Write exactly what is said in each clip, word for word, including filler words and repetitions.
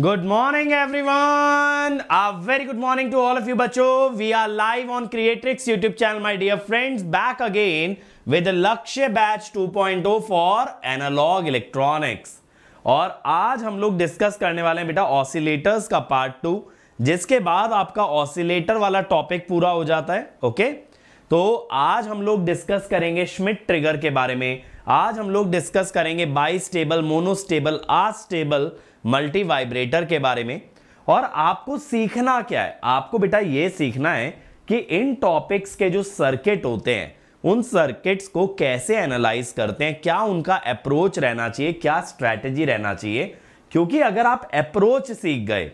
Good morning everyone, a very good morning to all of you बच्चों। We are live on Creatrix YouTube channel my dear friends, back again with Lakshya batch two point o for analog electronics. और आज हम लोग discuss करने वाले हैं बेटा oscillators का पार्ट टू, जिसके बाद आपका ऑसिलेटर वाला टॉपिक पूरा हो जाता है। ओके, तो आज हम लोग डिस्कस करेंगे श्मिट ट्रिगर के बारे में। आज हम लोग डिस्कस करेंगे bistable, monostable, astable, multivibrator के बारे में। और आपको सीखना क्या है? आपको बेटा ये सीखना है कि इन टॉपिक्स के जो सर्किट होते हैं उन सर्किट्स को कैसे एनालाइज करते हैं, क्या उनका अप्रोच रहना चाहिए, क्या स्ट्रैटेजी रहना चाहिए। क्योंकि अगर आप अप्रोच सीख गए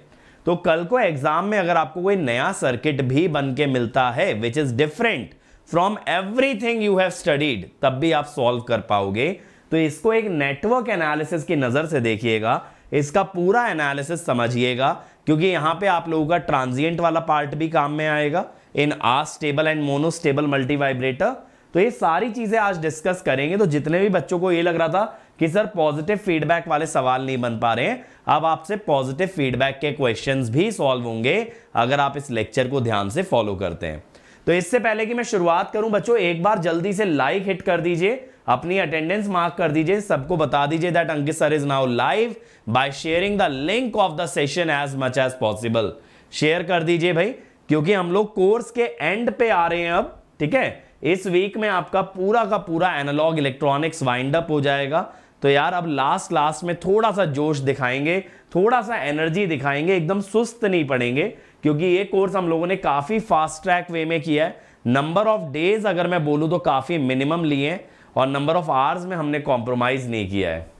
तो कल को एग्जाम में अगर आपको कोई नया सर्किट भी बन के मिलता है which is different from everything you have studied, तब भी आप सॉल्व कर पाओगे। तो इसको एक नेटवर्क एनालिसिस की नजर से देखिएगा, इसका पूरा एनालिसिस समझिएगा, क्योंकि यहाँ पे आप लोगों का ट्रांजिएंट वाला पार्ट भी काम में आएगा in astable and monostable multivibrator. तो ये सारी चीजें आज डिस्कस करेंगे। तो जितने भी बच्चों को ये लग रहा था कि सर पॉजिटिव फीडबैक वाले सवाल नहीं बन पा रहे हैं, अब आपसे पॉजिटिव फीडबैक के क्वेश्चंस भी सॉल्व होंगे अगर आप इस लेक्चर को ध्यान से फॉलो करते हैं। तो इससे पहले कि मैं शुरुआत करूं बच्चों, एक बार जल्दी से लाइक हिट कर दीजिए, अपनी अटेंडेंस मार्क कर दीजिए, सबको बता दीजिए that Ankit sir is now live by sharing the link of the session as much as possible. Share कर दीजिए भाई, क्योंकि हम लोग कोर्स के एंड पे आ रहे हैं अब। ठीक है, इस वीक में आपका पूरा का पूरा एनालॉग इलेक्ट्रॉनिक्स वाइंड अप हो जाएगा। तो यार अब लास्ट लास्ट में थोड़ा सा जोश दिखाएंगे, थोड़ा सा एनर्जी दिखाएंगे, एकदम सुस्त नहीं पड़ेंगे, क्योंकि ये कोर्स हम लोगों ने काफी फास्ट ट्रैक वे में किया है। नंबर ऑफ डेज अगर मैं बोलूं तो काफी मिनिमम लिए हैं और नंबर ऑफ आवर्स में हमने कॉम्प्रोमाइज नहीं किया है।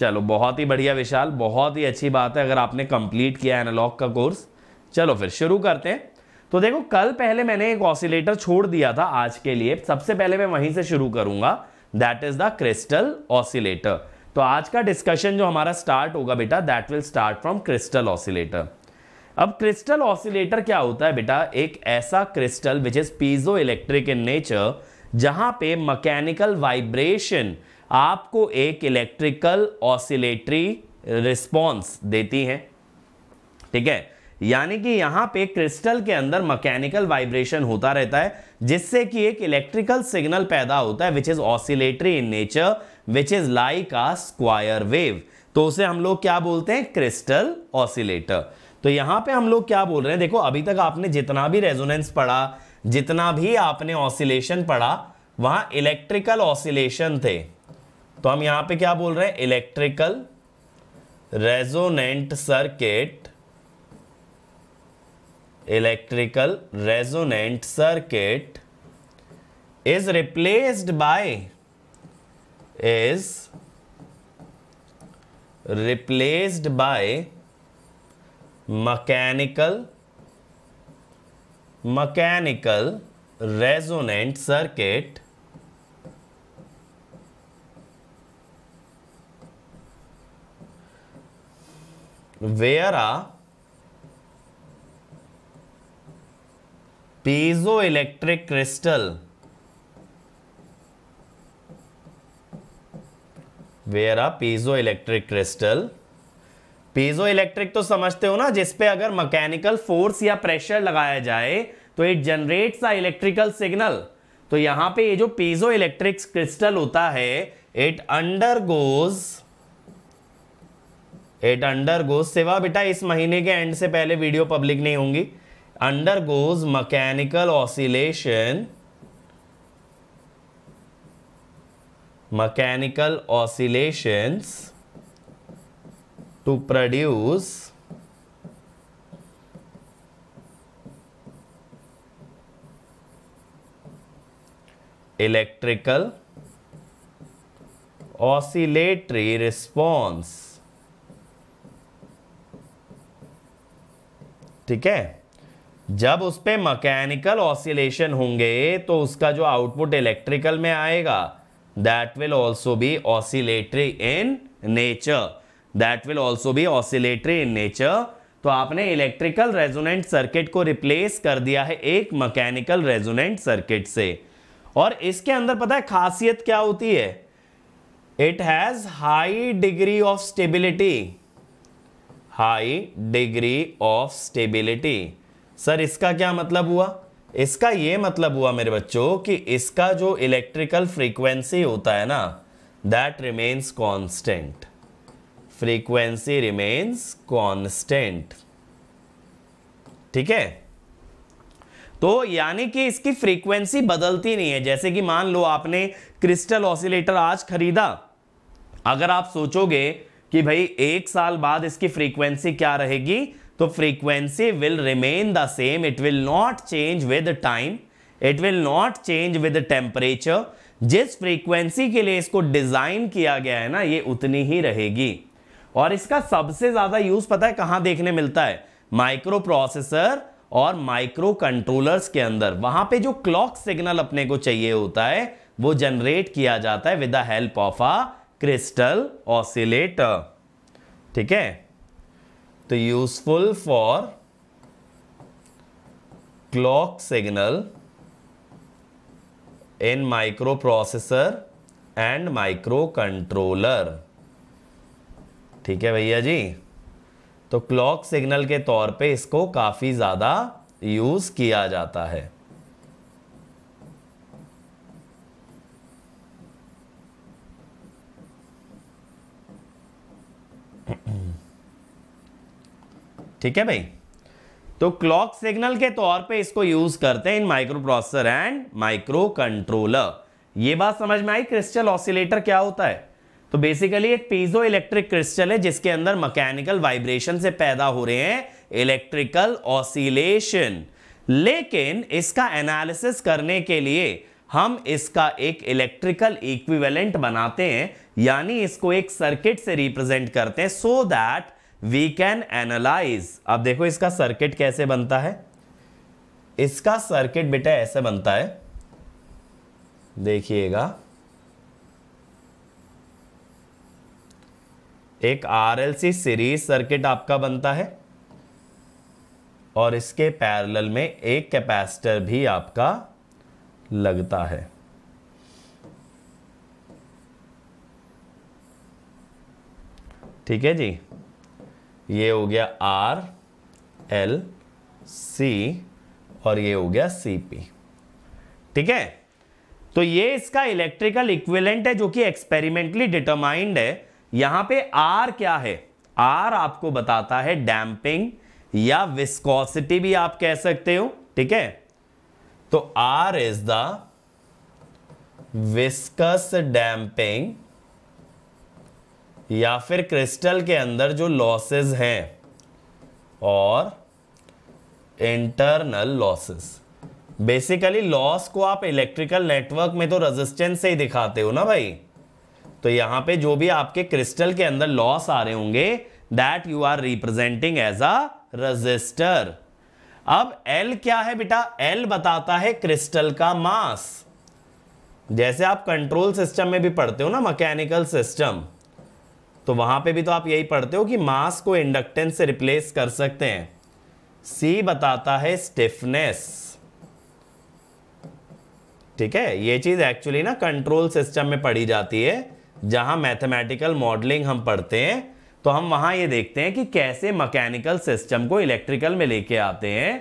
चलो बहुत ही बढ़िया विशाल, बहुत ही अच्छी बात है अगर आपने कंप्लीट किया एनालॉग का कोर्स। चलो फिर शुरू करते हैं। तो देखो कल पहले मैंने एक ऑसिलेटर छोड़ दिया था आज के लिए, सबसे पहले मैं वहीं से शुरू करूंगा, that is the crystal oscillator. तो आज का डिस्कशन जो हमारा स्टार्ट होगा बेटा that will start from crystal oscillator. अब क्रिस्टल ऑसिलेटर क्या होता है बेटा? एक ऐसा crystal which is piezoelectric in nature, जहां पे मैकेनिकल वाइब्रेशन आपको एक इलेक्ट्रिकल ऑसिलेटरी रिस्पॉन्स देती है। ठीक है, यानी कि यहां पे क्रिस्टल के अंदर मैकेनिकल वाइब्रेशन होता रहता है, जिससे कि एक इलेक्ट्रिकल सिग्नल पैदा होता है which is oscillatory in nature, which is like a square wave. तो उसे हम लोग क्या बोलते हैं? Crystal oscillator. तो यहां पे हम लोग क्या बोल रहे हैं? देखो अभी तक आपने जितना भी रेजोनेंस पढ़ा, जितना भी आपने ऑसिलेशन पढ़ा, वहां इलेक्ट्रिकल ऑसिलेशन थे। तो हम यहां पे क्या बोल रहे हैं? Electrical resonant circuit, electrical resonant circuit is replaced by is replaced by mechanical mechanical resonant circuit where a piezoelectric crystal where a piezoelectric crystal piezoelectric तो समझते हो ना, जिसपे अगर मैकेनिकल फोर्स या प्रेशर लगाया जाए तो it generates a electrical signal. तो यहां पे ये जो piezoelectric क्रिस्टल होता है इट अंडरगोज इट अंडरगोज सेवा बेटा इस महीने के एंड से पहले वीडियो पब्लिक नहीं होंगी। undergoes mechanical oscillation mechanical oscillations to produce electrical oscillatory response। ठीक है, जब उस पर मैकेनिकल ऑसिलेशन होंगे तो उसका जो आउटपुट इलेक्ट्रिकल में आएगा that will also be oscillatory in nature, that will also be oscillatory in nature. तो आपने इलेक्ट्रिकल रेजोनेंट सर्किट को रिप्लेस कर दिया है एक मैकेनिकल रेजोनेंट सर्किट से। और इसके अंदर पता है खासियत क्या होती है? It has high degree of stability. High degree of stability. Sir इसका क्या मतलब हुआ? इसका ये मतलब हुआ मेरे बच्चों कि इसका जो इलेक्ट्रिकल फ्रीक्वेंसी होता है ना, that remains constant. Frequency remains constant. ठीक है, तो यानी कि इसकी फ्रीक्वेंसी बदलती नहीं है। जैसे कि मान लो आपने क्रिस्टल ऑसिलेटर आज खरीदा, अगर आप सोचोगे कि भाई एक साल बाद इसकी फ्रीक्वेंसी क्या रहेगी, तो frequency will remain the same, it will not change with time, it will not change with temperature. जिस फ्रीक्वेंसी के लिए इसको डिजाइन किया गया है ना, ये उतनी ही रहेगी। और इसका सबसे ज्यादा यूज पता है कहां देखने मिलता है? माइक्रो प्रोसेसर और माइक्रो कंट्रोलर्स के अंदर। वहां पे जो क्लॉक सिग्नल अपने को चाहिए होता है वो जनरेट किया जाता है with the help of a crystal oscillator. ठीक है, तो useful for clock signal in microprocessor and microcontroller. ठीक है भैया जी, तो क्लॉक सिग्नल के तौर पे इसको काफी ज्यादा यूज किया जाता है। ठीक है भाई, तो क्लॉक सिग्नल के तौर पे इसको यूज करते हैं in microprocessor and microcontroller. ये बात समझ में आई क्रिस्टल ऑसिलेटर क्या होता है? तो बेसिकली एक पीजो इलेक्ट्रिक क्रिस्टल है जिसके अंदर मैकेनिकल वाइब्रेशन से पैदा हो रहे हैं इलेक्ट्रिकल ऑसिलेशन। लेकिन इसका एनालिसिस करने के लिए हम इसका एक इलेक्ट्रिकल इक्विवेलेंट बनाते हैं, यानी इसको एक सर्किट से रिप्रेजेंट करते हैं so that we can analyse. अब देखो इसका सर्किट कैसे बनता है। इसका सर्किट बेटा ऐसे बनता है, देखिएगा। एक आरएलसी सीरीज सर्किट आपका बनता है और इसके पैरेलल में एक कैपेसिटर भी आपका लगता है। ठीक है जी, ये हो गया आर एल सी और ये हो गया सीपी। ठीक है, तो ये इसका इलेक्ट्रिकल इक्विवेलेंट है जो कि एक्सपेरिमेंटली डिटरमाइंड है। यहां पे आर क्या है? आर आपको बताता है डैम्पिंग या विस्कोसिटी भी आप कह सकते हो। ठीक है, तो R is the viscous damping, या फिर क्रिस्टल के अंदर जो लॉसेस हैं और इंटरनल लॉसेस। बेसिकली लॉस को आप इलेक्ट्रिकल नेटवर्क में तो रेजिस्टेंस से ही दिखाते हो ना भाई, तो यहां पे जो भी आपके क्रिस्टल के अंदर लॉस आ रहे होंगे that you are representing as a resistor. अब एल क्या है बेटा? एल बताता है क्रिस्टल का मास। जैसे आप कंट्रोल सिस्टम में भी पढ़ते हो ना, मैकेनिकल सिस्टम, तो वहां पे भी तो आप यही पढ़ते हो कि मास को इंडक्टेंस से रिप्लेस कर सकते हैं। सी बताता है स्टिफनेस। ठीक है, ये चीज एक्चुअली ना कंट्रोल सिस्टम में पढ़ी जाती है, जहां मैथमेटिकल मॉडलिंग हम पढ़ते हैं, तो हम वहां ये देखते हैं कि कैसे मैकेनिकल सिस्टम को इलेक्ट्रिकल में लेके आते हैं।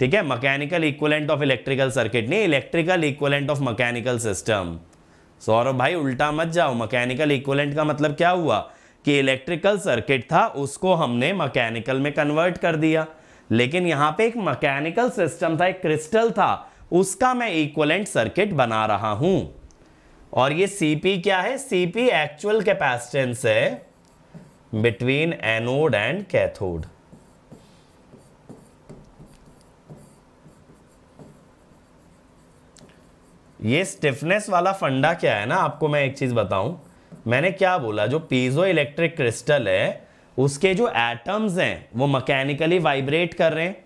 ठीक है, mechanical equivalent of electrical circuit नहीं, electrical equivalent of mechanical system. Saurabh भाई उल्टा मत जाओ, मैकेनिकल इक्विवेलेंट का मतलब क्या हुआ कि इलेक्ट्रिकल सर्किट था उसको हमने मैकेनिकल में कन्वर्ट कर दिया, लेकिन यहाँ पे एक मैकेनिकल सिस्टम था, एक क्रिस्टल था, उसका मैं इक्विवेलेंट सर्किट बना रहा हूं। और ये सीपी क्या है? सीपी एक्चुअल कैपेसिटेंस है बिटवीन एनोड एंड कैथोड। ये स्टिफनेस वाला फंडा क्या है ना, आपको मैं एक चीज बताऊं, मैंने क्या बोला, जो पीजो इलेक्ट्रिक क्रिस्टल है उसके जो एटम्स हैं वो मैकेनिकली वाइब्रेट कर रहे हैं,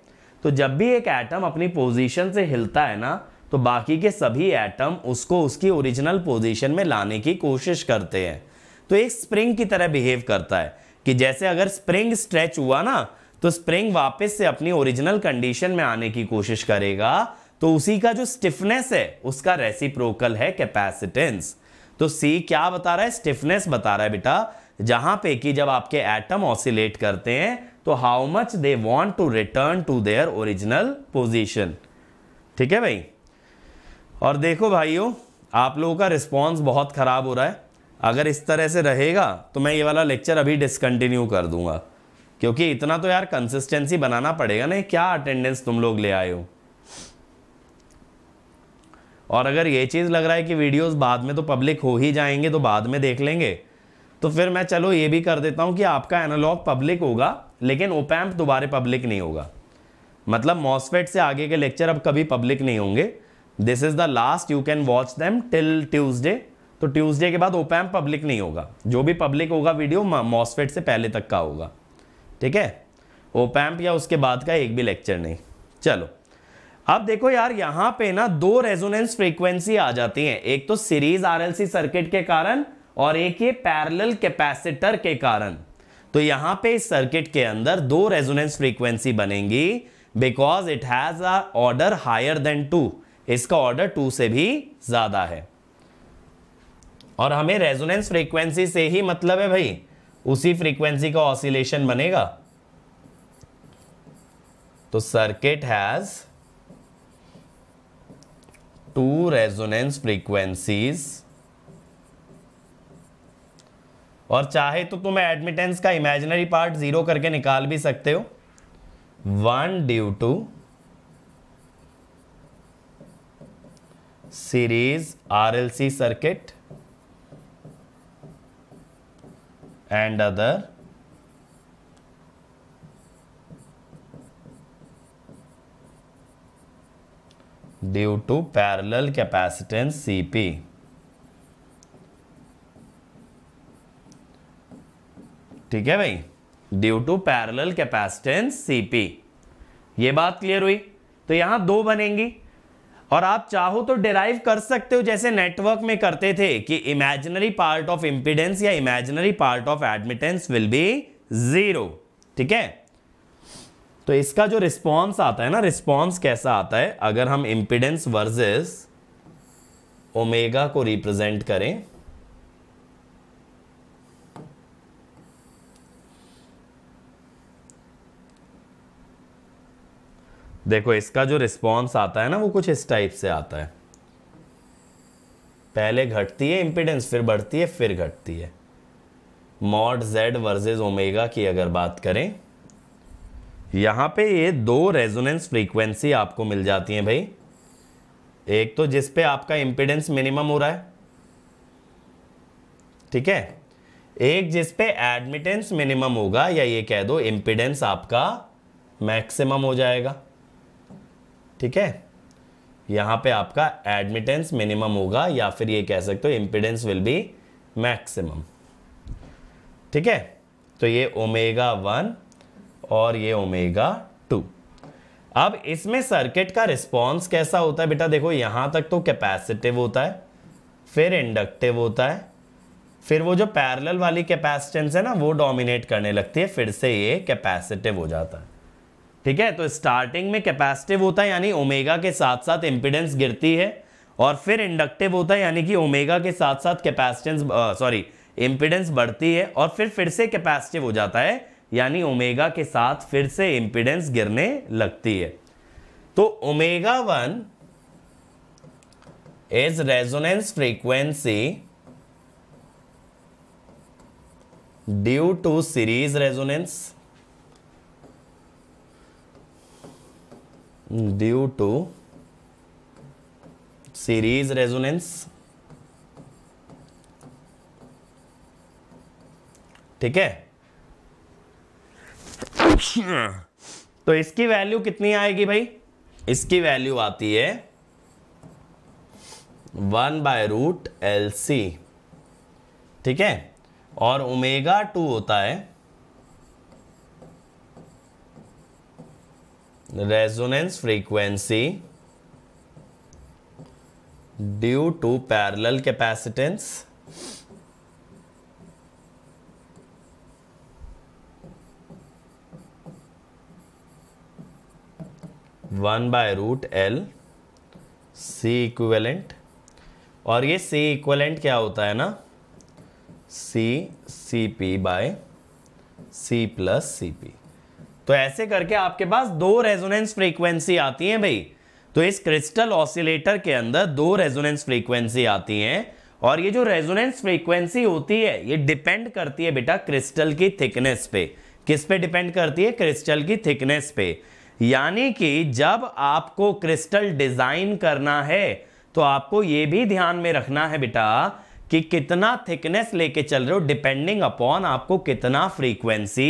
तो जब भी एक एटम अपनी पोजीशन से हिलता है ना, तो बाकी के सभी एटम उसको उसकी ओरिजिनल पोजीशन में लाने की कोशिश करते हैं। तो एक स्प्रिंग की तरह बिहेव करता है कि जैसे अगर स्प्रिंग स्ट्रेच हुआ ना, तो स्प्रिंग वापस से अपनी ओरिजिनल कंडीशन में आने की कोशिश करेगा, तो उसी का जो स्टिफनेस है उसका रेसिप्रोकल है कैपेसिटेंस। तो सी क्या बता रहा है, स्टिफनेस बता रहा है बेटा, जहां पे कि जब आपके एटम ऑसिलेट करते हैं तो how much they want to return to their original position. ठीक है भाई। और देखो भाइयों, आप लोगों का रिस्पॉन्स बहुत खराब हो रहा है। अगर इस तरह से रहेगा तो मैं ये वाला लेक्चर अभी डिसकंटिन्यू कर दूंगा, क्योंकि इतना तो यार कंसिस्टेंसी बनाना पड़ेगा ना। क्या अटेंडेंस तुम लोग ले आए हो। और अगर ये चीज़ लग रहा है कि वीडियोस बाद में तो पब्लिक हो ही जाएंगे तो बाद में देख लेंगे, तो फिर मैं चलो ये भी कर देता हूँ कि आपका एनालॉग पब्लिक होगा लेकिन ओपैम्प दोबारा पब्लिक नहीं होगा। मतलब मॉस्फेट से आगे के लेक्चर अब कभी पब्लिक नहीं होंगे। This is the last, you can watch them till Tuesday. तो ट्यूसडे के बाद ओपैम्प पब्लिक नहीं होगा। जो भी पब्लिक होगा वीडियो मॉस्फेट से पहले तक का होगा। ठीक है, ओपैम्प या उसके बाद का एक भी लेक्चर नहीं। चलो अब देखो यार, यहां पे ना दो रेजोनेंस फ्रीक्वेंसी आ जाती हैं, एक तो सीरीज आरएलसी सर्किट के कारण और एक ये पैरेलल कैपेसिटर के कारण। तो यहां पे इस सर्किट के अंदर दो रेजोनेंस फ्रीक्वेंसी बनेंगी because it has a order higher than two. इसका ऑर्डर टू से भी ज्यादा है और हमें रेजोनेंस फ्रीक्वेंसी से ही मतलब है भाई, उसी फ्रीक्वेंसी का ऑसिलेशन बनेगा। तो circuit has two resonance frequencies. और चाहे तो तुम एडमिटेंस का इमेजिनरी पार्ट जीरो करके निकाल भी सकते हो, one due to series RLC circuit and other due to parallel capacitance C P. ठीक है भाई, due to parallel capacitance C P। ये बात क्लियर हुई। तो यहां दो बनेंगी और आप चाहो तो डिराइव कर सकते हो जैसे नेटवर्क में करते थे कि इमेजिनरी पार्ट ऑफ इंपीडेंस या imaginary part of admittance will be zero. ठीक है, तो इसका जो रिस्पॉन्स आता है ना, रिस्पॉन्स कैसा आता है, अगर हम इंपीडेंस वर्सेस ओमेगा को रिप्रेजेंट करें देखो, इसका जो रिस्पॉन्स आता है ना वो कुछ इस टाइप से आता है। पहले घटती है इम्पीडेंस, फिर बढ़ती है, फिर घटती है। मॉड जेड वर्सेस ओमेगा की अगर बात करें, यहाँ पे ये दो रेजोनेंस फ्रीक्वेंसी आपको मिल जाती हैं भाई। एक तो जिस पे आपका इम्पीडेंस मिनिमम हो रहा है, ठीक है, एक जिस पे एडमिटेंस मिनिमम होगा, या ये कह दो इम्पीडेंस आपका मैक्सिमम हो जाएगा। ठीक है, यहां पे आपका एडमिटेंस मिनिमम होगा या फिर ये कह सकते हो इम्पीडेंस विल बी मैक्सिमम। ठीक है, तो ये ओमेगा वन और ये ओमेगा टू। अब इसमें सर्किट का रिस्पॉन्स कैसा होता है बेटा, देखो यहां तक तो कैपेसिटिव होता है, फिर इंडक्टिव होता है, फिर वो जो पैरेलल वाली कैपेसिटेंस है ना वो डोमिनेट करने लगती है, फिर से ये कैपेसिटिव हो जाता है। ठीक है, तो स्टार्टिंग में कैपेसिटिव होता है यानी ओमेगा के साथ साथ इम्पीडेंस गिरती है, और फिर इंडक्टिव होता है यानी कि ओमेगा के साथ साथ कैपेसिटेंस सॉरी इम्पीडेंस बढ़ती है, और फिर फिर से कैपेसिटिव हो जाता है यानी ओमेगा के साथ फिर से इम्पीडेंस गिरने लगती है। तो omega one is resonance frequency due to series resonance due to series resonance. ठीक है, तो इसकी वैल्यू कितनी आएगी भाई, इसकी वैल्यू आती है one by root L C. ठीक है, और ओमेगा टू होता है resonance frequency due to parallel capacitance. One by root L C equivalent. और ये C इक्वलेंट क्या होता है ना, C C P by C plus C P. तो ऐसे करके आपके पास दो रेजोनेंस फ्रीक्वेंसी आती हैं भाई। तो इस क्रिस्टल ऑसिलेटर के अंदर दो रेजोनेंस फ्रीक्वेंसी आती हैं और ये जो रेजोनेंस फ्रीक्वेंसी होती है ये डिपेंड करती है बेटा क्रिस्टल की थिकनेस पे। किस पे डिपेंड करती है? क्रिस्टल की थिकनेस पे। यानी कि जब आपको क्रिस्टल डिजाइन करना है तो आपको ये भी ध्यान में रखना है बेटा कि कितना थिकनेस लेके चल रहे हो, डिपेंडिंग अपॉन आपको कितना फ्रीक्वेंसी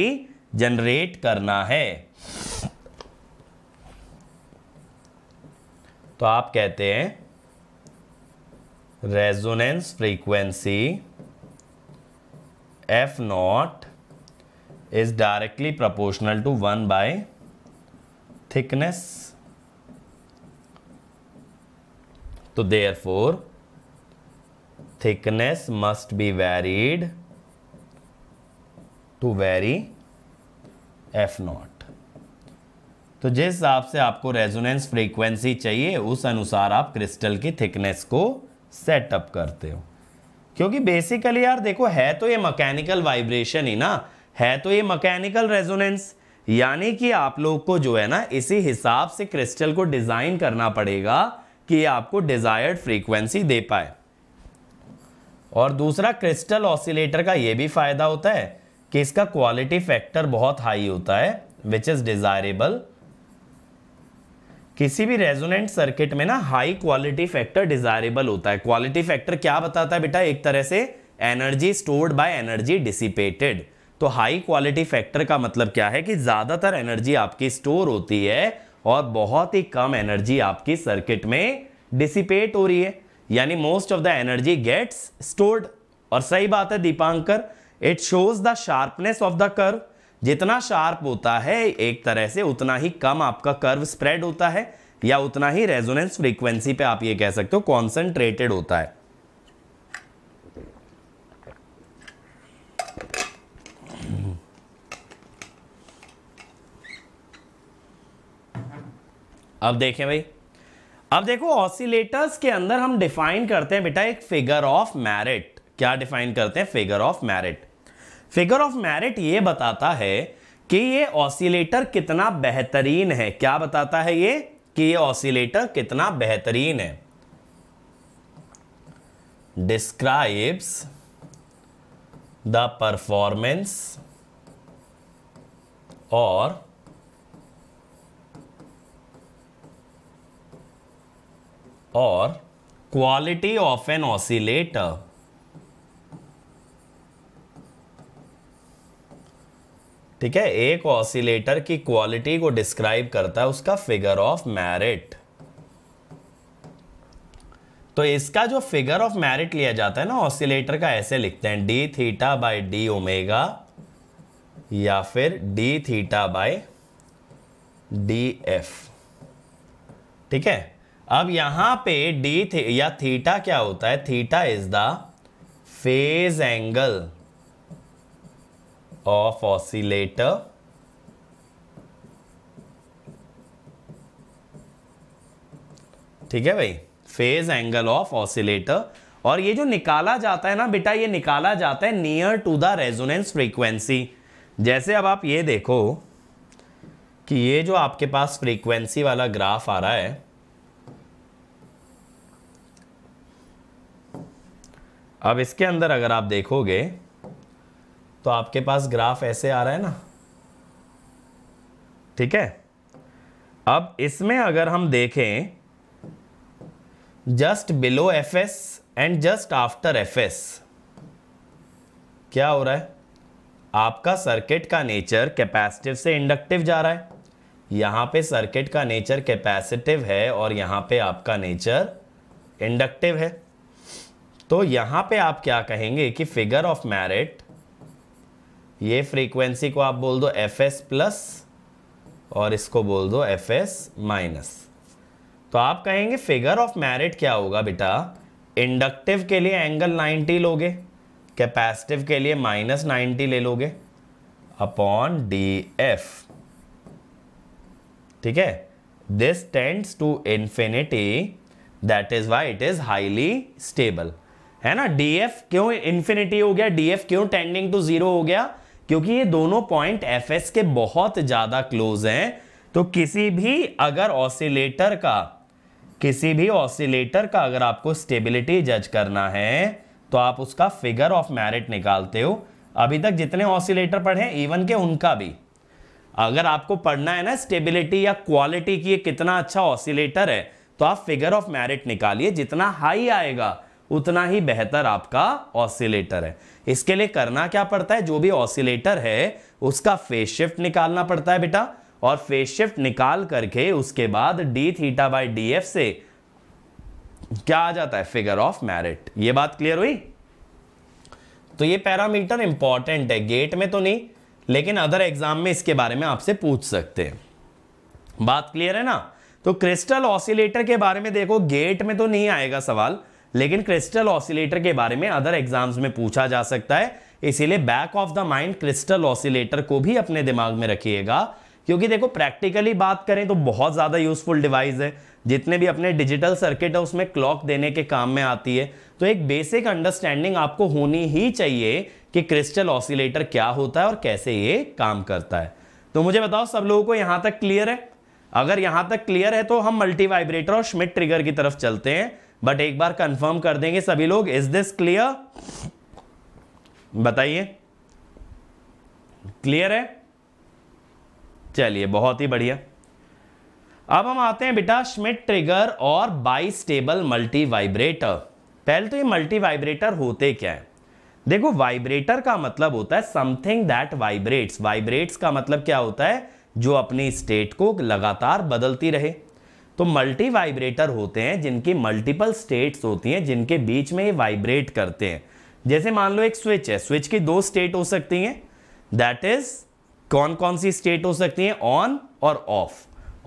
जनरेट करना है। तो आप कहते हैं resonance frequency f naught is directly proportional to one by thickness. तो therefore thickness must be varied to vary f naught. तो जिस हिसाब से आपको रेजोनेंस फ्रीक्वेंसी चाहिए उस अनुसार आप क्रिस्टल की थिकनेस को सेटअप करते हो। क्योंकि बेसिकली यार देखो, है तो ये मैकेनिकल वाइब्रेशन ही ना, है तो ये मैकेनिकल रेजोनेंस, यानी कि आप लोग को जो है ना इसी हिसाब से क्रिस्टल को डिज़ाइन करना पड़ेगा कि ये आपको डिज़ायर्ड फ्रीक्वेंसी दे पाए। और दूसरा क्रिस्टल ऑसिलेटर का ये भी फ़ायदा होता है कि इसका क्वालिटी फैक्टर बहुत हाई होता है विच इज़ डिज़ायरेबल। किसी भी रेजोनेंट सर्किट में ना हाई क्वालिटी फैक्टर डिजायरेबल होता है। क्वालिटी फैक्टर क्या बताता है बेटा? एक तरह से energy stored by energy dissipated. तो हाई क्वालिटी फैक्टर का मतलब क्या है कि ज़्यादातर एनर्जी आपकी स्टोर होती है और बहुत ही कम एनर्जी आपकी सर्किट में डिसिपेट हो रही है, यानी most of the energy gets stored. और सही बात है Dipankar, it shows the sharpness of the curve. जितना शार्प होता है एक तरह से उतना ही कम आपका कर्व स्प्रेड होता है, या उतना ही रेजोनेंस फ्रीक्वेंसी पे आप ये कह सकते हो कॉन्सेंट्रेटेड होता है। अब देखें भाई, अब देखो ऑसिलेटर्स के अंदर हम डिफाइन करते हैं बेटा एक फिगर ऑफ मेरिट। क्या डिफाइन करते हैं? Figure of merit. Figure of merit ये बताता है कि ये ऑसिलेटर कितना बेहतरीन है। क्या बताता है ये? कि ये ऑसिलेटर कितना बेहतरीन है। डिस्क्राइब्स द परफॉर्मेंस और और क्वालिटी ऑफ एन ऑसिलेटर। ठीक है, एक ऑसिलेटर की क्वालिटी को डिस्क्राइब करता है उसका फिगर ऑफ मेरिट। तो इसका जो फिगर ऑफ मेरिट लिया जाता है ना ऑसिलेटर का, ऐसे लिखते हैं d theta by d omega, या फिर d theta by d f. ठीक है, अब यहां पे डी थे, या थीटा क्या होता है? Theta is the phase angle of oscillator, ठीक है भाई, फेज एंगल ऑफ ऑसिलेटर। और ये जो निकाला जाता है ना बेटा, ये निकाला जाता है near to the resonance frequency. जैसे अब आप ये देखो कि ये जो आपके पास फ्रीक्वेंसी वाला ग्राफ आ रहा है, अब इसके अंदर अगर आप देखोगे तो आपके पास ग्राफ ऐसे आ रहा है ना, ठीक है। अब इसमें अगर हम देखें just below f s and just after f s क्या हो रहा है? आपका सर्किट का नेचर कैपेसिटिव से इंडक्टिव जा रहा है। यहाँ पे सर्किट का नेचर कैपेसिटिव है और यहाँ पे आपका नेचर इंडक्टिव है। तो यहाँ पे आप क्या कहेंगे कि फिगर ऑफ मेरिट, ये फ्रीक्वेंसी को आप बोल दो एफ एस प्लस और इसको बोल दो एफ एस माइनस। तो आप कहेंगे फिगर ऑफ मेरिट क्या होगा बेटा? इंडक्टिव के लिए एंगल नाइन्टी लोगे, कैपेसिटिव के लिए माइनस नाइन्टी ले लोगे अपॉन डी एफ। ठीक है, this tends to infinity, that is why it is highly stable, है ना। डीएफ क्यों इंफिनिटी हो गया, डीएफ क्यों टेंडिंग टू जीरो हो गया, क्योंकि ये दोनों पॉइंट एफएस के बहुत ज्यादा क्लोज हैं। तो किसी भी अगर ऑसिलेटर का किसी भी ऑसिलेटर का अगर आपको स्टेबिलिटी जज करना है तो आप उसका फिगर ऑफ मेरिट निकालते हो। अभी तक जितने ऑसिलेटर पढ़े इवन के उनका भी अगर आपको पढ़ना है ना स्टेबिलिटी या क्वालिटी की ये कितना अच्छा ऑसिलेटर है, तो आप फिगर ऑफ मेरिट निकालिए। जितना हाई आएगा उतना ही बेहतर आपका ऑसिलेटर है। इसके लिए करना क्या पड़ता है, जो भी ऑसिलेटर है उसका फेज शिफ्ट निकालना पड़ता है बेटा, और फेज शिफ्ट निकाल करके उसके बाद d theta by d f से क्या आ जाता है, फिगर ऑफ मेरिट। ये बात क्लियर हुई। तो ये पैरामीटर इंपॉर्टेंट है, गेट में तो नहीं लेकिन अदर एग्जाम में इसके बारे में आपसे पूछ सकते हैं। बात क्लियर है ना। तो क्रिस्टल ऑसिलेटर के बारे में देखो, गेट में तो नहीं आएगा सवाल लेकिन क्रिस्टल ऑसिलेटर के बारे में अदर एग्जाम्स में पूछा जा सकता है, इसीलिए back of the mind crystal oscillator को भी अपने दिमाग में रखिएगा। क्योंकि देखो प्रैक्टिकली बात करें तो बहुत ज़्यादा यूजफुल डिवाइस है, जितने भी अपने डिजिटल सर्किट है उसमें क्लॉक देने के काम में आती है। तो एक बेसिक अंडरस्टैंडिंग आपको होनी ही चाहिए कि क्रिस्टल ऑसिलेटर क्या होता है और कैसे ये काम करता है। तो मुझे बताओ सब लोगों को यहाँ तक क्लियर है। अगर यहाँ तक क्लियर है तो हम मल्टी वाइब्रेटर और श्मिट ट्रिगर की तरफ चलते हैं, बट एक बार कंफर्म कर देंगे सभी लोग। इज दिस क्लियर, बताइए क्लियर है। चलिए बहुत ही बढ़िया। अब हम आते हैं बेटा श्मिट ट्रिगर और बाई स्टेबल मल्टी वाइब्रेटर। पहले तो ये मल्टी वाइब्रेटर होते क्या है, देखो वाइब्रेटर का मतलब होता है समथिंग दैट वाइब्रेट्स। वाइब्रेट्स का मतलब क्या होता है, जो अपनी स्टेट को लगातार बदलती रहे। तो मल्टी वाइब्रेटर होते हैं जिनकी मल्टीपल स्टेट्स होती हैं, जिनके बीच में ये वाइब्रेट करते हैं। जैसे मान लो एक स्विच है, स्विच की दो स्टेट हो सकती हैं, दैट इज कौन कौन सी स्टेट हो सकती हैं, ऑन और ऑफ।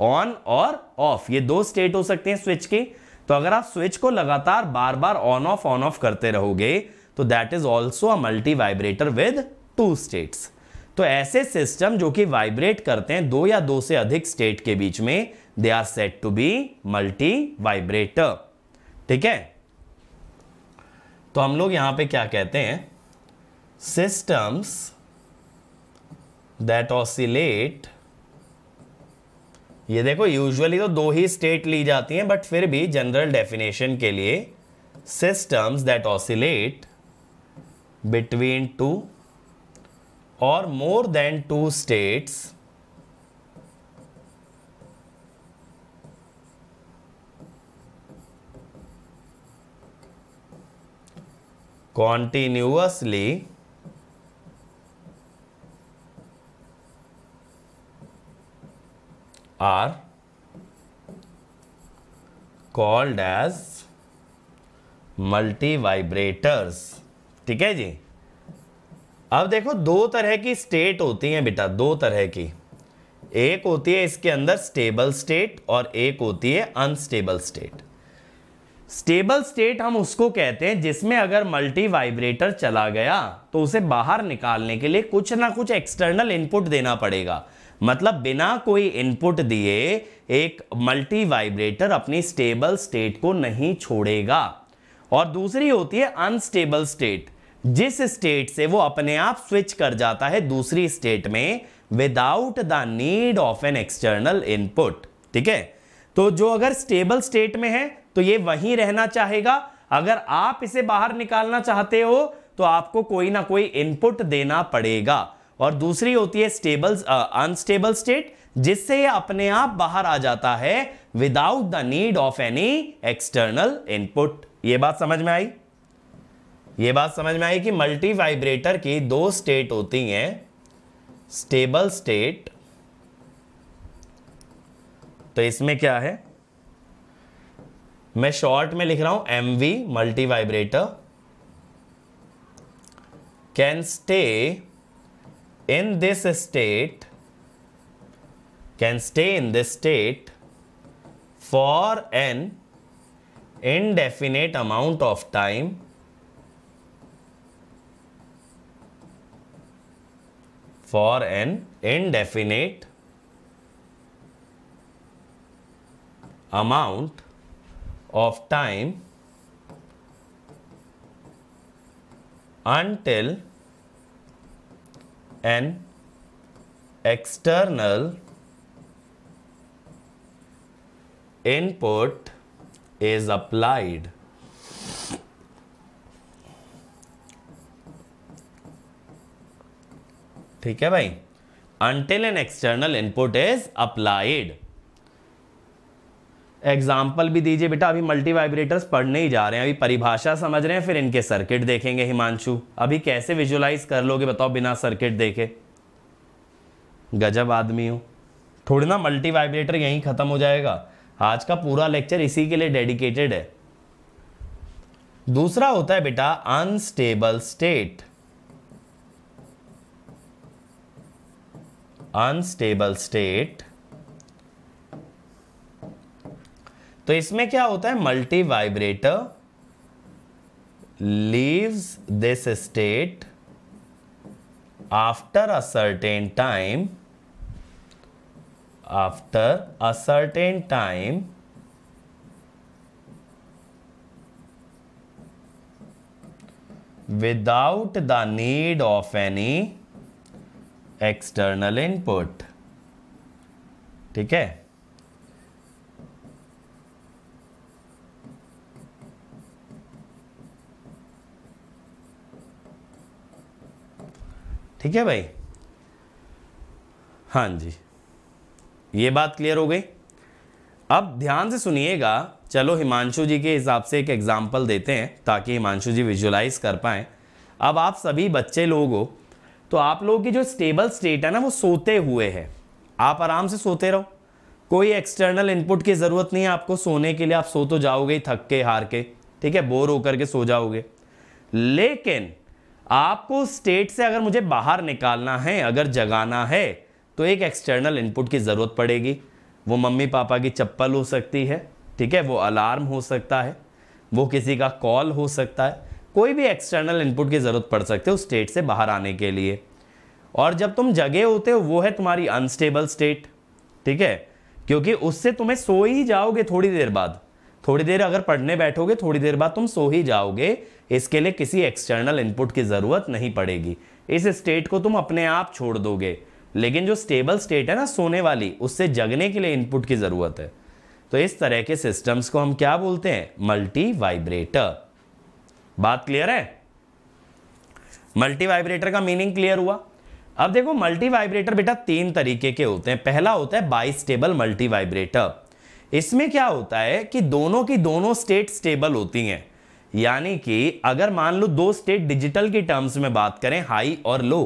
ऑन और ऑफ ये दो स्टेट हो सकती हैं स्विच की। तो अगर आप स्विच को लगातार बार बार ऑन ऑफ ऑन ऑफ करते रहोगे तो that is also a multivibrator with two states. तो ऐसे सिस्टम जो कि वाइब्रेट करते हैं दो या दो से अधिक स्टेट के बीच में, they are set to be multivibrator. ठीक है, तो हम लोग यहां पे क्या कहते हैं, सिस्टम्स दैट ऑसिलेट। ये देखो यूजुअली तो दो ही स्टेट ली जाती हैं, बट फिर भी जनरल डेफिनेशन के लिए systems that oscillate between two और more than two states continuously are called as multi vibrators। ठीक है जी। अब देखो दो तरह की स्टेट होती हैं बेटा, दो तरह की, एक होती है इसके अंदर स्टेबल स्टेट और एक होती है अनस्टेबल स्टेट। स्टेबल स्टेट हम उसको कहते हैं जिसमें अगर मल्टी वाइब्रेटर चला गया तो उसे बाहर निकालने के लिए कुछ ना कुछ एक्सटर्नल इनपुट देना पड़ेगा। मतलब बिना कोई इनपुट दिए एक मल्टी वाइब्रेटर अपनी स्टेबल स्टेट को नहीं छोड़ेगा। और दूसरी होती है अनस्टेबल स्टेट, जिस स्टेट से वो अपने आप स्विच कर जाता है दूसरी स्टेट में without the need of an external input. ठीक है, तो जो अगर स्टेबल स्टेट में है तो ये वहीं रहना चाहेगा। अगर आप इसे बाहर निकालना चाहते हो तो आपको कोई ना कोई इनपुट देना पड़ेगा। और दूसरी होती है स्टेबल अनस्टेबल स्टेट, जिससे ये अपने आप बाहर आ जाता है without the need of any external input. ये बात समझ में आई, ये बात समझ में आई कि मल्टी वाइब्रेटर की दो स्टेट होती हैं, स्टेबल स्टेट, तो इसमें क्या है, मैं शॉर्ट में लिख रहा हूं MV, multivibrator can stay in this state can stay in this state for an indefinite amount of time for an indefinite amount of time until an external input is applied. ठीक है भाई, until an external input is applied. Example भी दीजिए बेटा, अभी multi vibrators पढ़ने ही जा रहे हैं, अभी परिभाषा समझ रहे हैं, फिर इनके सर्किट देखेंगे हिमांशु। अभी कैसे विजुअलाइज कर लोगे बताओ बिना सर्किट देखे? गजब आदमी हो। थोड़ी ना मल्टी वाइब्रेटर यहीं खत्म हो जाएगा, आज का पूरा लेक्चर इसी के लिए डेडिकेटेड है। दूसरा होता है बेटा अनस्टेबल स्टेट। अनस्टेबल स्टेट तो इसमें क्या होता है, multivibrator leaves this state after a certain time, after a certain time without the need of any external input. ठीक है, ठीक है भाई, हाँ जी, ये बात क्लियर हो गई। अब ध्यान से सुनिएगा, चलो हिमांशु जी के हिसाब से एक एग्जाम्पल देते हैं ताकि हिमांशु जी विजुअलाइज कर पाएं। अब आप सभी बच्चे लोग हो तो आप लोगों की जो स्टेबल स्टेट है ना वो सोते हुए है, आप आराम से सोते रहो, कोई एक्सटर्नल इनपुट की ज़रूरत नहीं है आपको सोने के लिए, आप सो तो जाओगे थक के हार के, ठीक है, बोर होकर के सो जाओगे। लेकिन आपको स्टेट से अगर मुझे बाहर निकालना है, अगर जगाना है, तो एक एक्सटर्नल इनपुट की ज़रूरत पड़ेगी। वो मम्मी पापा की चप्पल हो सकती है, ठीक है, वो अलार्म हो सकता है, वो किसी का कॉल हो सकता है, कोई भी एक्सटर्नल इनपुट की ज़रूरत पड़ सकती है उस स्टेट से बाहर आने के लिए। और जब तुम जगे होते हो वो है तुम्हारी अनस्टेबल स्टेट, ठीक है, क्योंकि उससे तुम्हें सो ही जाओगे थोड़ी देर बाद, थोड़ी देर अगर पढ़ने बैठोगे थोड़ी देर बाद तुम सो ही जाओगे, इसके लिए किसी एक्सटर्नल इनपुट की ज़रूरत नहीं पड़ेगी, इस स्टेट को तुम अपने आप छोड़ दोगे। लेकिन जो स्टेबल स्टेट है ना सोने वाली, उससे जगने के लिए इनपुट की ज़रूरत है। तो इस तरह के सिस्टम्स को हम क्या बोलते हैं, मल्टी वाइब्रेटर। बात क्लियर है, मल्टी वाइब्रेटर का मीनिंग क्लियर हुआ। अब देखो मल्टी वाइब्रेटर बेटा तीन तरीके के होते हैं। पहला होता है बाइस्टेबल मल्टी वाइब्रेटर। इसमें क्या होता है कि दोनों की दोनों स्टेट स्टेबल होती हैं, यानी कि अगर मान लो दो स्टेट डिजिटल की टर्म्स में बात करें, हाई और लो,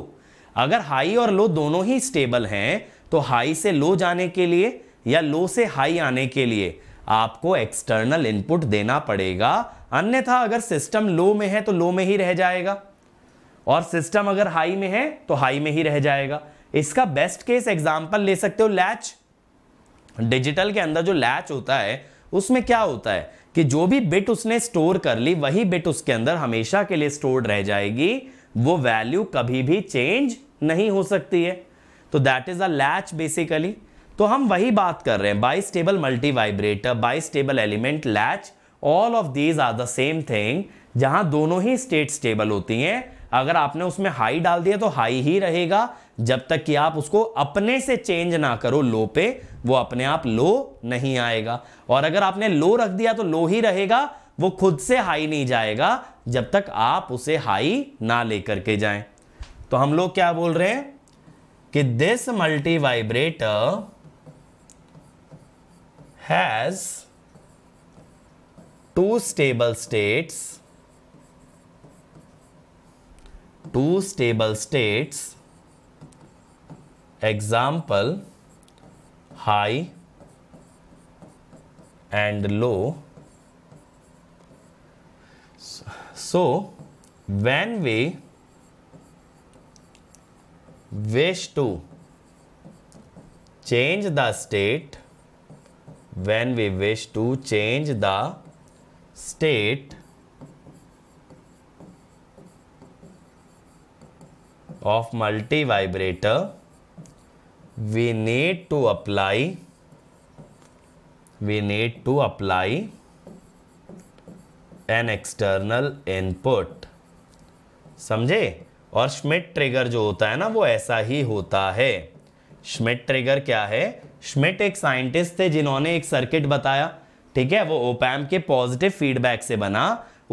अगर हाई और लो दोनों ही स्टेबल हैं तो हाई से लो जाने के लिए या लो से हाई आने के लिए आपको एक्सटर्नल इनपुट देना पड़ेगा, अन्यथा अगर सिस्टम लो में है तो लो में ही रह जाएगा और सिस्टम अगर हाई में है तो हाई में ही रह जाएगा। इसका बेस्ट केस एग्जाम्पल ले सकते हो लैच। डिजिटल के अंदर जो लैच होता है उसमें क्या होता है कि जो भी बिट उसने स्टोर कर ली वही बिट उसके अंदर हमेशा के लिए स्टोर्ड रह जाएगी, वो वैल्यू कभी भी चेंज नहीं हो सकती है। तो that is a latch basically. तो हम वही बात कर रहे हैं, bistable multivibrator, bistable element, latch, all of these are the same thing, जहां दोनों ही स्टेट स्टेबल होती हैं। अगर आपने उसमें हाई डाल दिया तो हाई ही रहेगा जब तक कि आप उसको अपने से चेंज ना करो लो पे, वो अपने आप लो नहीं आएगा। और अगर आपने लो रख दिया तो लो ही रहेगा, वो खुद से हाई नहीं जाएगा जब तक आप उसे हाई ना लेकर के जाएं। तो हम लोग क्या बोल रहे हैं कि this multivibrator has two stable states, two stable states, example high and low. So when we wish to change the state, when we wish to change the state of multi vibrator, we need to apply, we need to apply an external input, समझे। और Schmitt trigger जो होता है ना वो ऐसा ही होता है। श्मिट ट्रिगर क्या है? श्मिट एक साइंटिस्ट थे जिन्होंने एक सर्किट बताया, ठीक है, वो ओपैम्प के पॉजिटिव फीडबैक से बना।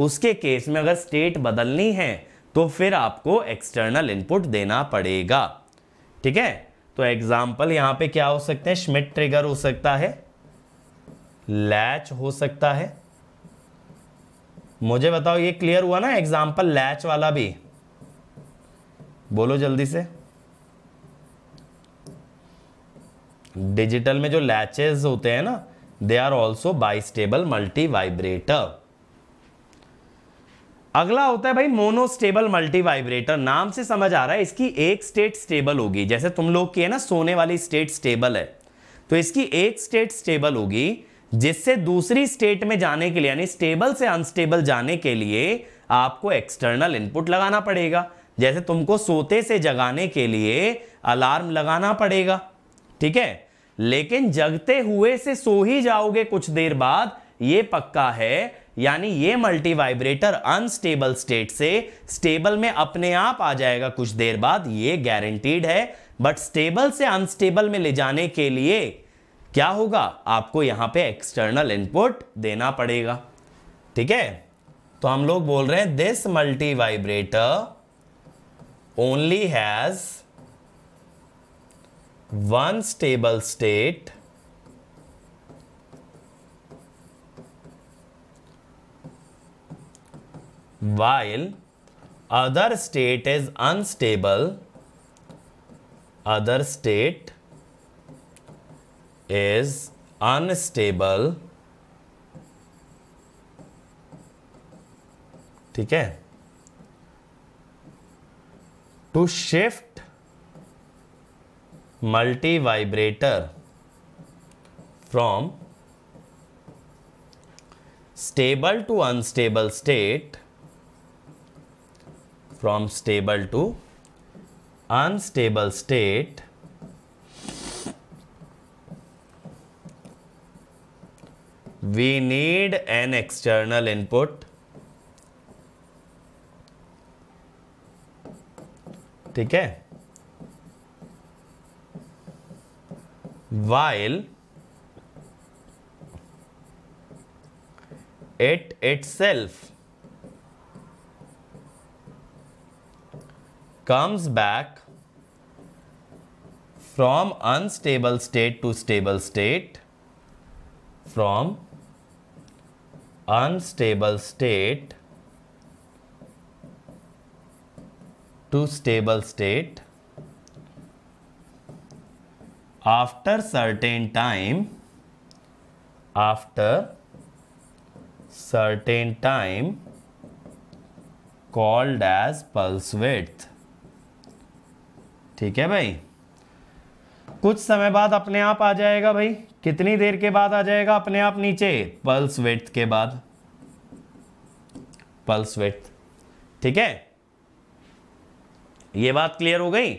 उसके केस में अगर स्टेट बदलनी है तो फिर आपको एक्सटर्नल इनपुट देना पड़ेगा, ठीक है। तो एग्जाम्पल यहाँ पे क्या हो सकते हैं? श्मिट ट्रिगर हो सकता है, लैच हो सकता है। मुझे बताओ ये क्लियर हुआ ना एग्जाम्पल लैच वाला भी? बोलो जल्दी से। डिजिटल में जो लैचेस होते हैं ना, they are also bistable multivibrator. अगला होता है भाई मोनोस्टेबल मल्टी वाइब्रेटर। नाम से समझ आ रहा है इसकी एक स्टेट स्टेबल होगी, जैसे तुम लोग की है ना सोने वाली स्टेट स्टेबल है, तो इसकी एक स्टेट स्टेबल होगी जिससे दूसरी स्टेट में जाने के लिए, यानी स्टेबल से अनस्टेबल जाने के लिए आपको एक्सटर्नल इनपुट लगाना पड़ेगा। जैसे तुमको सोते से जगाने के लिए अलार्म लगाना पड़ेगा, ठीक है, लेकिन जगते हुए से सो ही जाओगे कुछ देर बाद, ये पक्का है। यानी ये मल्टी वाइब्रेटर अनस्टेबल स्टेट से स्टेबल में अपने आप आ जाएगा कुछ देर बाद, ये गारंटीड है। बट स्टेबल से अनस्टेबल में ले जाने के लिए क्या होगा? आपको यहाँ पे एक्सटर्नल इनपुट देना पड़ेगा, ठीक है। तो हम लोग बोल रहे हैं this multivibrator only has one stable state while other state is unstable, other state is unstable, ठीक है। To shift multi vibrator from stable to unstable state, from stable to unstable state, we need an external input, ठीक है। While it itself comes back from unstable state to stable state, from unstable state to stable state after certain time, after certain time called as pulse width, ठीक है भाई। कुछ समय बाद अपने आप आ जाएगा भाई। कितनी देर के बाद आ जाएगा अपने आप नीचे? पल्स विड्थ के बाद, पल्स विड्थ, ठीक है। ये बात क्लियर हो गई।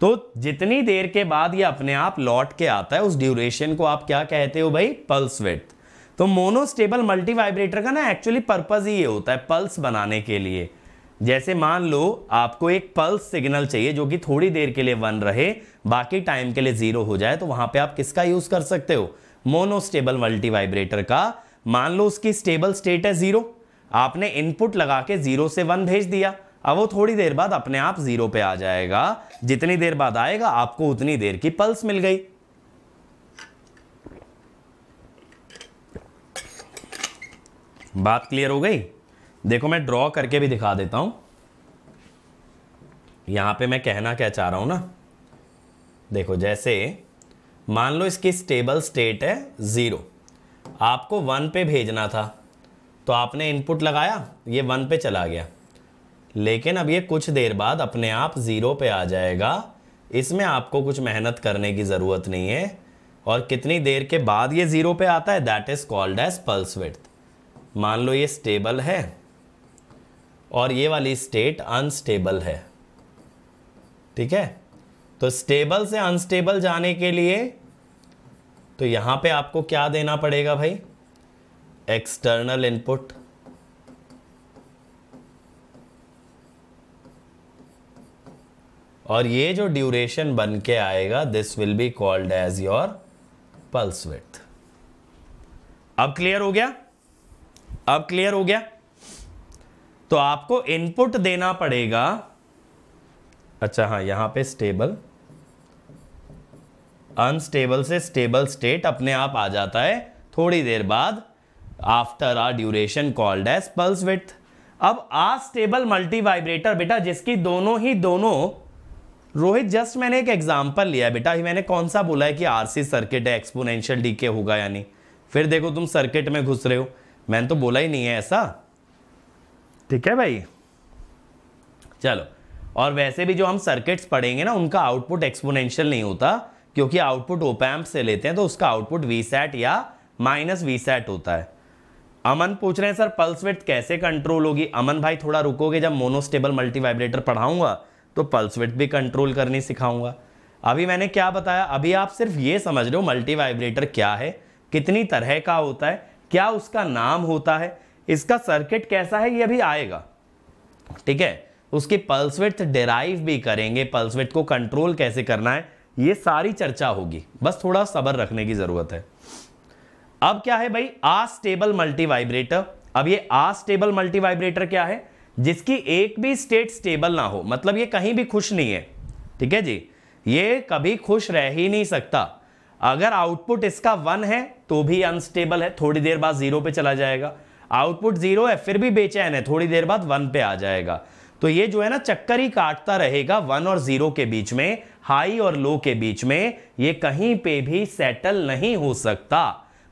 तो जितनी देर के बाद ये अपने आप लौट के आता है उस ड्यूरेशन को आप क्या कहते हो भाई? Pulse width. तो मोनोस्टेबल मल्टी वाइब्रेटर का ना एक्चुअली पर्पज ही ये होता है, पल्स बनाने के लिए। जैसे मान लो आपको एक पल्स सिग्नल चाहिए जो कि थोड़ी देर के लिए वन रहे, बाकी टाइम के लिए जीरो हो जाए, तो वहां पे आप किसका यूज कर सकते हो? मोनोस्टेबल मल्टी वाइब्रेटर का। मान लो उसकी स्टेबल स्टेट है जीरो, आपने इनपुट लगा के जीरो से वन भेज दिया, अब वो थोड़ी देर बाद अपने आप जीरो पे आ जाएगा। जितनी देर बाद आएगा आपको उतनी देर की पल्स मिल गई। बात क्लियर हो गई। देखो मैं ड्रॉ करके भी दिखा देता हूं। यहां पे मैं कहना क्या चाह रहा हूं ना, देखो जैसे मान लो इसकी स्टेबल स्टेट है जीरो, आपको वन पे भेजना था, तो आपने इनपुट लगाया, ये वन पे चला गया, लेकिन अब ये कुछ देर बाद अपने आप जीरो पे आ जाएगा। इसमें आपको कुछ मेहनत करने की जरूरत नहीं है। और कितनी देर के बाद ये जीरो पे आता है? That is called as pulse width. मान लो ये स्टेबल है और ये वाली स्टेट अनस्टेबल है, ठीक है। तो स्टेबल से अनस्टेबल जाने के लिए तो यहाँ पे आपको क्या देना पड़ेगा भाई? एक्सटर्नल इनपुट, और ये जो ड्यूरेशन बन के आएगा this will be called as your pulse width. अब क्लियर हो गया, अब क्लियर हो गया। तो आपको इनपुट देना पड़ेगा। अच्छा हाँ, यहां पे स्टेबल, अनस्टेबल से स्टेबल स्टेट अपने आप आ जाता है थोड़ी देर बाद, after are duration called as pulse width. अब अस्टेबल मल्टी वाइब्रेटर बेटा जिसकी दोनों ही दोनों, रोहित जस्ट मैंने एक एग्जांपल लिया बेटा, मैंने कौन सा बोला है कि आरसी सर्किट है एक्सपोनेंशियल डीके होगा, यानी फिर देखो तुम सर्किट में घुस रहे हो, मैंने तो बोला ही नहीं है ऐसा, ठीक है भाई। चलो, और वैसे भी जो हम सर्किट्स पढ़ेंगे ना उनका आउटपुट एक्सपोनेंशियल नहीं होता, क्योंकि आउटपुट ओपैम्प से लेते हैं, तो उसका आउटपुट वी सैट या माइनस वी सैट होता है। अमन पूछ रहे हैं सर पल्स विड्थ कैसे कंट्रोल होगी। अमन भाई थोड़ा रुकोगे, जब मोनोस्टेबल मल्टी वाइब्रेटर पढ़ाऊंगा तो पल्स विड्थ भी कंट्रोल करनी सिखाऊंगा। अभी मैंने क्या बताया, अभी आप सिर्फ ये समझ रहे हो मल्टी वाइब्रेटर क्या है, कितनी तरह का होता है, क्या उसका नाम होता है, इसका सर्किट कैसा है, ये भी आएगा, ठीक है। उसकी पल्स विड्थ डिराइव भी करेंगे, पल्स विड्थ को कंट्रोल कैसे करना है, ये सारी चर्चा होगी, बस थोड़ा सब्र रखने की जरूरत है। अब क्या है भाई अस्टेबल मल्टी वाइब्रेटर। अब ये अस्टेबल मल्टी वाइब्रेटर क्या है, जिसकी एक भी स्टेट स्टेबल ना हो, मतलब ये कहीं भी खुश नहीं है, ठीक है जी, ये कभी खुश रह ही नहीं सकता। अगर आउटपुट इसका वन है तो भी अनस्टेबल है, थोड़ी देर बाद जीरो पे चला जाएगा, आउटपुट जीरो है फिर भी बेचैन है, थोड़ी देर बाद वन पे आ जाएगा। तो ये जो है ना चक्कर ही काटता रहेगा वन और जीरो के बीच में, हाई और लो के बीच में, ये कहीं पे भी सेटल नहीं हो सकता।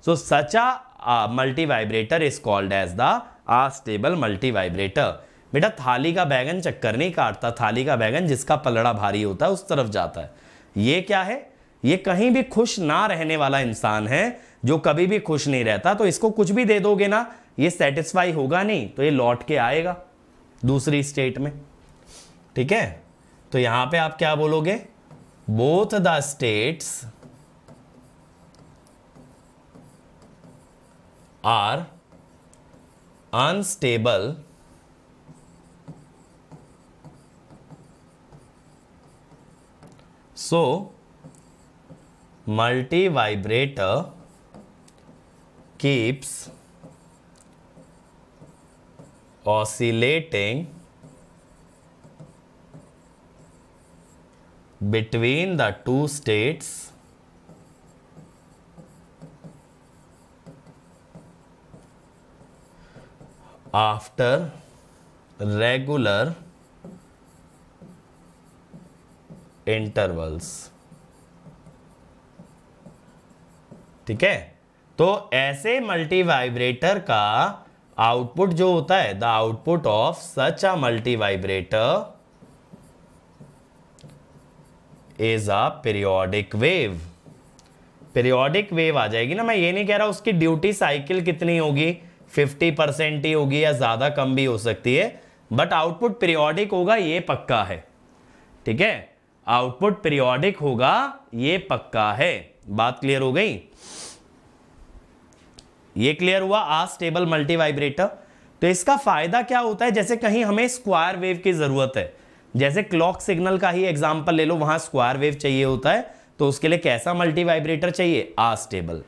So such a multivibrator is called as the astable multivibrator. बेटा थाली का बैगन चक्कर नहीं काटता, थाली का बैगन जिसका पलड़ा भारी होता है उस तरफ जाता है। ये क्या है, ये कहीं भी खुश ना रहने वाला इंसान है, जो कभी भी खुश नहीं रहता। तो इसको कुछ भी दे दोगे ना, ये सेटिस्फाई होगा नहीं, तो ये लौट के आएगा दूसरी स्टेट में, ठीक है। तो यहां पे आप क्या बोलोगे, both the states are unstable so multivibrator keeps oscillating between the two states after regular intervals, ठीक है। तो ऐसे मल्टी वाइब्रेटर का आउटपुट जो होता है, the output of such a multivibrator is a periodic wave. Periodic wave आ जाएगी ना, मैं ये नहीं कह रहा उसकी ड्यूटी साइकिल कितनी होगी, फिफ्टी परसेंट ही होगी या ज्यादा कम भी हो सकती है, बट आउटपुट पीरियोडिक होगा ये पक्का है, ठीक है। आउटपुट पीरियोडिक होगा ये पक्का है। बात क्लियर हो गई, ये क्लियर हुआ अस्टेबल मल्टी वाइब्रेटर। तो इसका फायदा क्या होता है, जैसे कहीं हमें स्क्वायर वेव की जरूरत है, जैसे क्लॉक सिग्नल का ही एग्जांपल ले लो, वहां स्क्वायर वेव चाहिए होता है, तो उसके लिए कैसा मल्टी वाइब्रेटर चाहिए, अस्टेबल।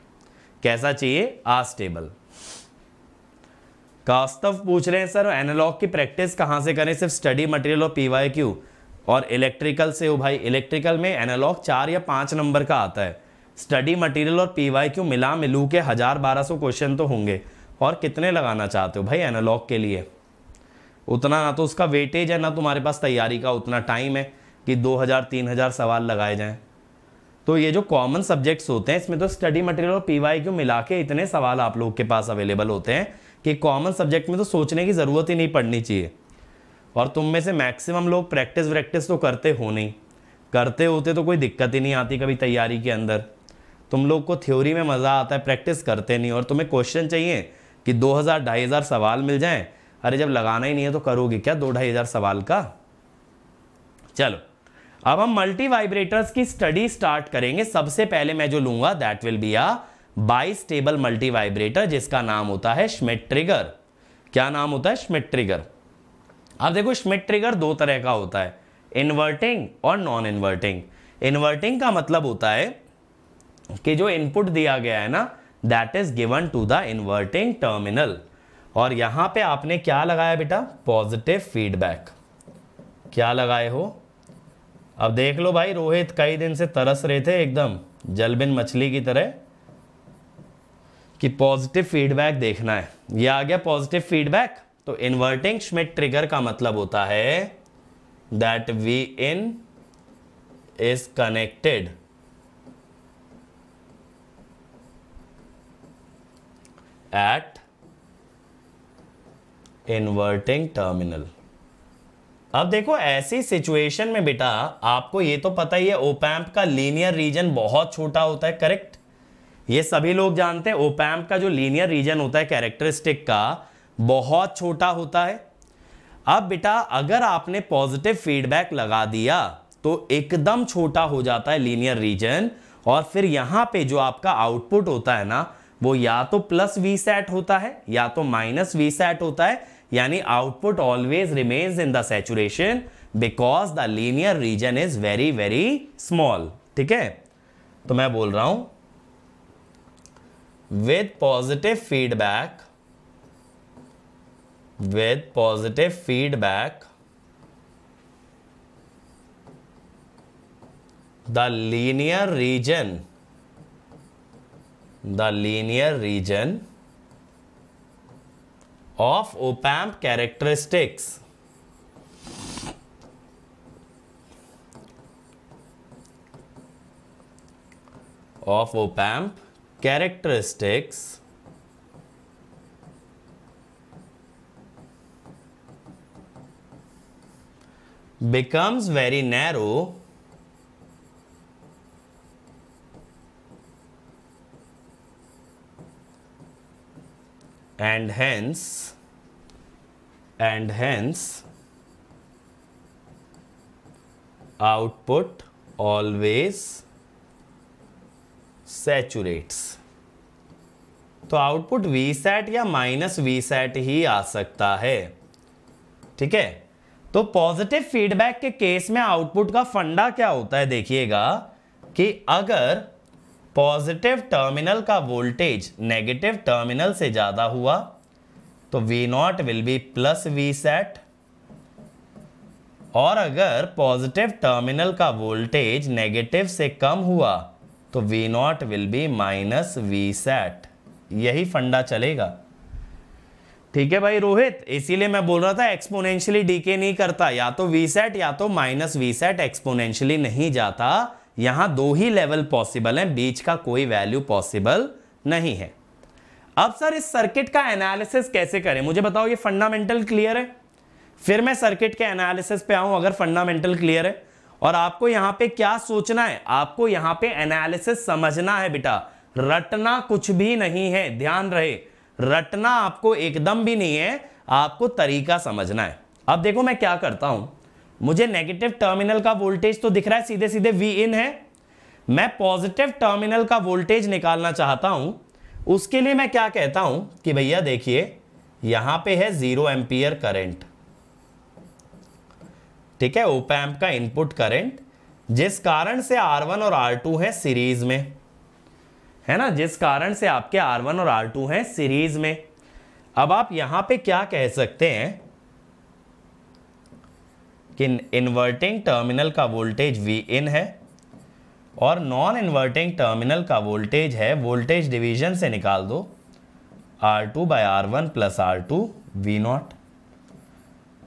कैसा चाहिए, अस्टेबल। कास्तव पूछ रहे हैं सर एनालॉग की प्रैक्टिस कहां से करें, सिर्फ स्टडी मटेरियल और पीवाई क्यू और इलेक्ट्रिकल से हो। भाई इलेक्ट्रिकल में एनालॉग चार या पांच नंबर का आता है, स्टडी मटेरियल और पीवाईक्यू मिला मिलू के हजार बारह सौ क्वेश्चन तो होंगे। और कितने लगाना चाहते हो भाई एनालॉग के लिए, उतना ना तो उसका वेटेज है, ना तुम्हारे पास तैयारी का उतना टाइम है कि दो हजार तीन हजार सवाल लगाए जाएं। तो ये जो कॉमन सब्जेक्ट्स होते हैं इसमें तो स्टडी मटेरियल और पीवाईक्यू मिला के इतने सवाल आप लोग के पास अवेलेबल होते हैं कि कॉमन सब्जेक्ट में तो सोचने की ज़रूरत ही नहीं पड़नी चाहिए। और तुम में से मैक्सिमम लोग प्रैक्टिस वैक्टिस तो करते हो नहीं, करते होते तो कोई दिक्कत ही नहीं आती कभी तैयारी के अंदर। तुम लोग को थ्योरी में मज़ा आता है, प्रैक्टिस करते नहीं, और तुम्हें क्वेश्चन चाहिए कि दो हज़ार ढाई हज़ार सवाल मिल जाएं। अरे जब लगाना ही नहीं है तो करोगे क्या दो ढाई हज़ार सवाल का। चलो अब हम मल्टी वाइब्रेटर्स की स्टडी स्टार्ट करेंगे। सबसे पहले मैं जो लूँगा that will be a bistable multivibrator, जिसका नाम होता है श्मिट ट्रिगर। क्या नाम होता है, श्मिट ट्रिगर। अब देखो श्मिट ट्रिगर दो तरह का होता है, इन्वर्टिंग और नॉन इन्वर्टिंग। इन्वर्टिंग का मतलब होता है कि जो इनपुट दिया गया है ना, that is given to the inverting terminal. और यहाँ पे आपने क्या लगाया बेटा? Positive feedback. क्या लगाए हो? अब देख लो भाई, रोहित कई दिन से तरस रहे थे एकदम जलबिन मछली की तरह कि पॉजिटिव फीडबैक देखना है। ये आ गया पॉजिटिव फीडबैक। तो इन्वर्टिंग श्मिट ट्रिगर का मतलब होता है that V in is connected at inverting terminal. अब देखो ऐसी सिचुएशन में बेटा आपको ये तो पता ही है ओपैम्प का लीनियर रीजन बहुत छोटा होता है, करेक्ट? ये सभी लोग जानते हैं ओपैम्प का जो लीनियर रीजन होता है कैरेक्टरिस्टिक का, बहुत छोटा होता है। अब बेटा अगर आपने पॉजिटिव फीडबैक लगा दिया तो एकदम छोटा हो जाता है लीनियर रीजन, और फिर यहाँ पे जो आपका आउटपुट होता है ना वो या तो प्लस वी सेट होता है या तो माइनस वी सेट होता है, यानी output always remains in the saturation because the linear region is very very small. ठीक है, तो मैं बोल रहा हूं with positive feedback, with positive feedback the linear region, the linear region of op-amp characteristics of op-amp characteristics becomes very narrow and hence and hence output always saturates। तो output V set या minus V set ही आ सकता है। ठीक है, तो positive feedback के केस में आउटपुट का फंडा क्या होता है देखिएगा कि अगर पॉजिटिव टर्मिनल का वोल्टेज नेगेटिव टर्मिनल से ज़्यादा हुआ तो V naught will be plus V set, और अगर पॉजिटिव टर्मिनल का वोल्टेज नेगेटिव से कम हुआ तो V naught will be minus V set. यही फंडा चलेगा। ठीक है भाई रोहित, इसीलिए मैं बोल रहा था एक्सपोनेंशियली डीके नहीं करता, या तो वी सेट या तो माइनस वी सेट, एक्सपोनेंशियली नहीं जाता। यहाँ दो ही लेवल पॉसिबल हैं, बीच का कोई वैल्यू पॉसिबल नहीं है। अब सर इस सर्किट का एनालिसिस कैसे करें, मुझे बताओ। ये फंडामेंटल क्लियर है, फिर मैं सर्किट के एनालिसिस पे आऊँ। अगर फंडामेंटल क्लियर है, और आपको यहाँ पे क्या सोचना है, आपको यहाँ पे एनालिसिस समझना है बेटा। रटना कुछ भी नहीं है, ध्यान रहे, रटना आपको एकदम भी नहीं है, आपको तरीका समझना है। अब देखो मैं क्या करता हूँ, मुझे नेगेटिव टर्मिनल का वोल्टेज तो दिख रहा है, सीधे सीधे वी इन है। मैं पॉजिटिव टर्मिनल का वोल्टेज निकालना चाहता हूं, उसके लिए मैं क्या कहता हूं कि भैया देखिए यहां पे है जीरो एम्पियर करंट। ठीक है, ओप एम्प का इनपुट करंट, जिस कारण से आर वन और आर टू है सीरीज में, है ना, जिस कारण से आपके आर वन और आर टू है सीरीज में। अब आप यहां पर क्या कह सकते हैं कि इन्वर्टिंग टर्मिनल का वोल्टेज वी इन है और नॉन इन्वर्टिंग टर्मिनल का वोल्टेज है, वोल्टेज डिवीजन से निकाल दो, R two by R one plus R two V not.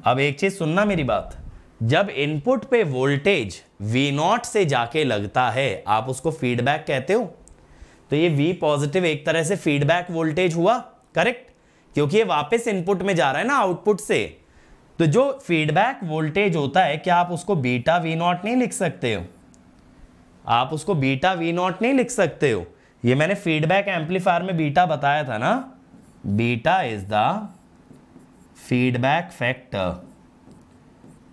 अब एक चीज़ सुनना मेरी बात, जब इनपुट पे वोल्टेज वी नॉट से जाके लगता है आप उसको फीडबैक कहते हो, तो ये वी पॉजिटिव एक तरह से फीडबैक वोल्टेज हुआ, करेक्ट, क्योंकि ये वापस इनपुट में जा रहा है ना आउटपुट से। तो जो फीडबैक वोल्टेज होता है, क्या आप उसको बीटा वी नॉट नहीं लिख सकते हो? आप उसको बीटा वी नॉट नहीं लिख सकते हो? ये मैंने फीडबैक एम्पलीफायर में बीटा बताया था ना, beta is the feedback factor.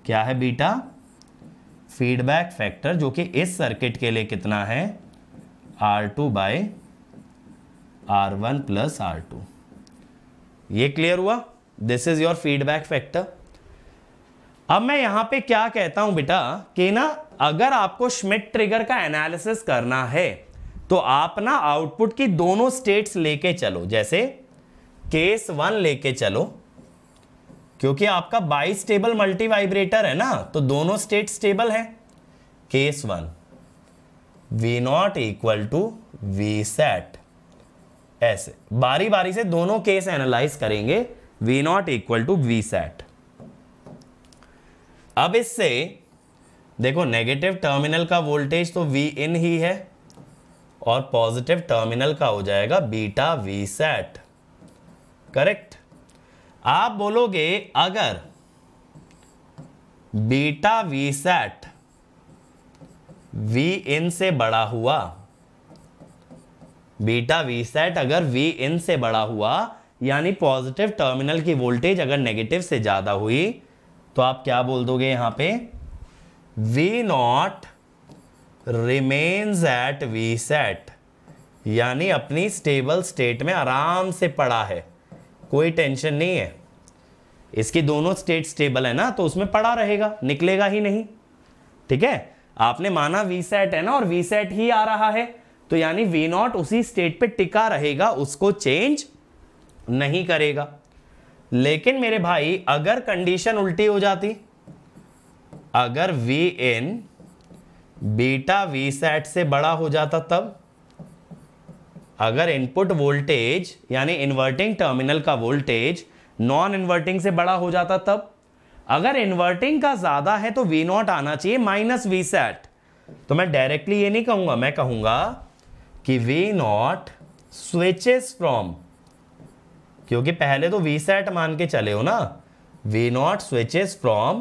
क्या है बीटा? फीडबैक फैक्टर, जो कि इस सर्किट के लिए कितना है, R two by R one plus R two. ये क्लियर हुआ, this is your feedback factor. अब मैं यहां पे क्या कहता हूं बेटा कि ना अगर आपको श्मिट ट्रिगर का एनालिसिस करना है तो आप ना आउटपुट की दोनों स्टेट्स लेके चलो, जैसे केस वन लेके चलो क्योंकि आपका बाई स्टेबल मल्टी वाइब्रेटर है ना, तो दोनों स्टेट स्टेबल है। Case one V not equal to V set, ऐसे बारी बारी से दोनों केस एनालाइज करेंगे। V not equal to V set. अब इससे देखो नेगेटिव टर्मिनल का वोल्टेज तो वी इन ही है और पॉजिटिव टर्मिनल का हो जाएगा बीटा वी सेट, करेक्ट। आप बोलोगे अगर beta V set V in से बड़ा हुआ, बीटा वी सेट अगर वी इन से बड़ा हुआ यानी पॉजिटिव टर्मिनल की वोल्टेज अगर नेगेटिव से ज्यादा हुई तो आप क्या बोल दोगे यहां पे, V not remains at V set, यानी अपनी स्टेबल स्टेट में आराम से पड़ा है, कोई टेंशन नहीं है, इसकी दोनों स्टेट स्टेबल है ना तो उसमें पड़ा रहेगा, निकलेगा ही नहीं। ठीक है, आपने माना वी सेट है ना और वी सेट ही आ रहा है तो यानी वी नॉट उसी स्टेट पे टिका रहेगा, उसको चेंज नहीं करेगा। लेकिन मेरे भाई अगर कंडीशन उल्टी हो जाती, अगर V in beta V set से बड़ा हो जाता तब, अगर इनपुट वोल्टेज यानी इन्वर्टिंग टर्मिनल का वोल्टेज नॉन इन्वर्टिंग से बड़ा हो जाता तब, अगर इन्वर्टिंग का ज्यादा है तो वी नॉट आना चाहिए माइनस वी सेट, तो मैं डायरेक्टली ये नहीं कहूंगा, मैं कहूंगा कि वी नॉट स्विचेस फ्रॉम, क्योंकि पहले तो वी सेट मान के चले हो ना, V not switches from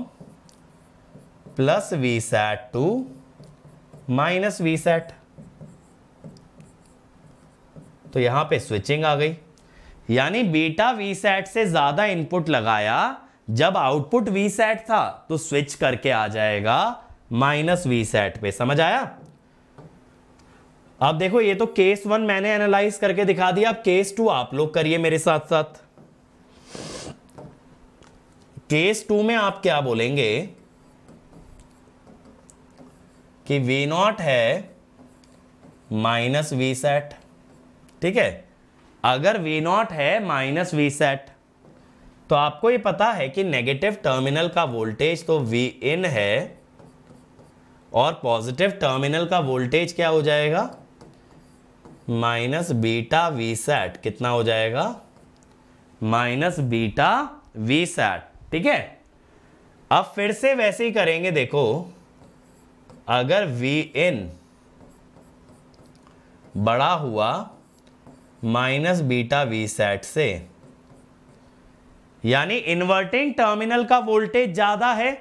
plus V set to minus V set, तो यहां पे स्विचिंग आ गई। यानी बीटा वी सेट से ज्यादा इनपुट लगाया, जब आउटपुट वी सेट था तो स्विच करके आ जाएगा माइनस वी सेट पे, समझ आया। अब देखो ये तो केस वन मैंने एनालाइज करके दिखा दिया, अब केस टू आप लोग करिए मेरे साथ साथ। केस टू में आप क्या बोलेंगे कि वी नॉट है माइनस वी सेट, ठीक है, अगर वी नॉट है माइनस वी सेट तो आपको ये पता है कि नेगेटिव टर्मिनल का वोल्टेज तो वी इन है और पॉजिटिव टर्मिनल का वोल्टेज क्या हो जाएगा, माइनस बीटा वी सेट, कितना हो जाएगा, माइनस बीटा वी सेट, ठीक है। अब फिर से वैसे ही करेंगे, देखो अगर वी इन बड़ा हुआ माइनस बीटा वी सेट से यानी इन्वर्टिंग टर्मिनल का वोल्टेज ज्यादा है,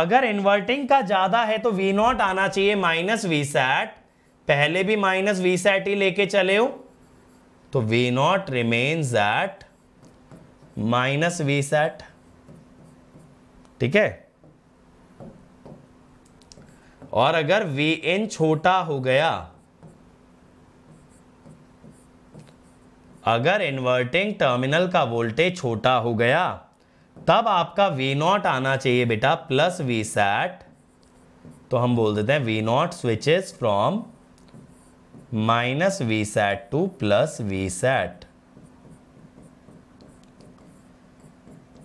अगर इन्वर्टिंग का ज्यादा है तो वी नॉट आना चाहिए माइनस वी सेट, पहले भी माइनस वी सेट ही लेके चले हो तो V not remains at minus V set, ठीक है। और अगर वी इन छोटा हो गया, अगर इन्वर्टिंग टर्मिनल का वोल्टेज छोटा हो गया तब आपका वी नॉट आना चाहिए बेटा प्लस वी सेट, तो हम बोल देते हैं V not switches from minus V set to plus V set.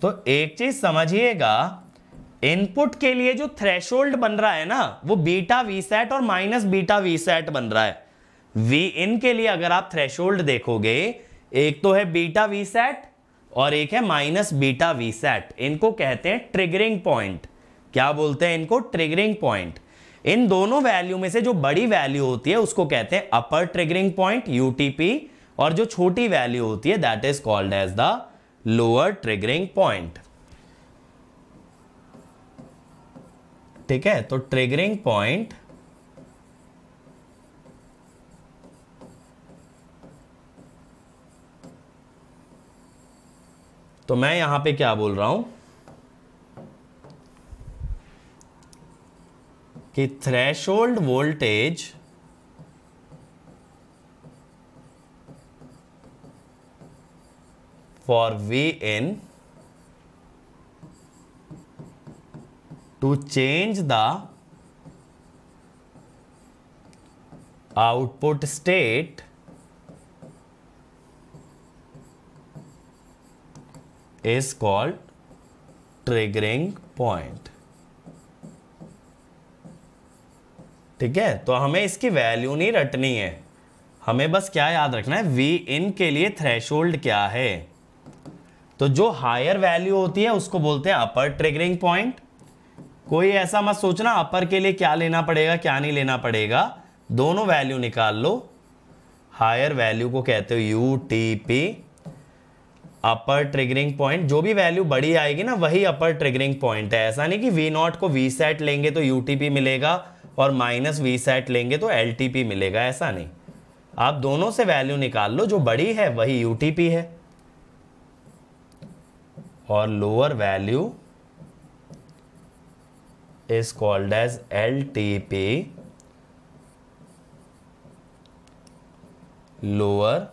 तो एक चीज समझिएगा, इनपुट के लिए जो थ्रेशोल्ड बन रहा है ना वो बीटा वी सेट और माइनस बीटा वी सेट बन रहा है। वी इन के लिए अगर आप थ्रेशोल्ड देखोगे एक तो है बीटा वी सेट और एक है माइनस बीटा वी सेट, इनको कहते हैं ट्रिगरिंग पॉइंट। क्या बोलते हैं इनको, ट्रिगरिंग पॉइंट। इन दोनों वैल्यू में से जो बड़ी वैल्यू होती है उसको कहते हैं अपर ट्रिगरिंग पॉइंट यूटीपी और जो छोटी वैल्यू होती है that is called as the lower triggering point, ठीक है। तो ट्रिगरिंग पॉइंट तो मैं यहां पे क्या बोल रहा हूं कि threshold voltage for V in to change the output state is called triggering point. ठीक है, तो हमें इसकी वैल्यू नहीं रटनी है, हमें बस क्या याद रखना है, V इन के लिए थ्रेशोल्ड क्या है। तो जो हायर वैल्यू होती है उसको बोलते हैं अपर ट्रिगरिंग पॉइंट। कोई ऐसा मत सोचना अपर के लिए क्या लेना पड़ेगा क्या नहीं लेना पड़ेगा, दोनों वैल्यू निकाल लो। हायर वैल्यू को कहते हो U T P, upper triggering point. जो भी वैल्यू बड़ी आएगी ना वही अपर ट्रिगरिंग पॉइंट है। ऐसा नहीं कि वी नॉट को वी सेट लेंगे तो यू टी पी मिलेगा और माइनस वी सेट लेंगे तो एल टी पी मिलेगा, ऐसा नहीं। आप दोनों से वैल्यू निकाल लो, जो बड़ी है वही यू टी पी है और lower value is called as L T P, lower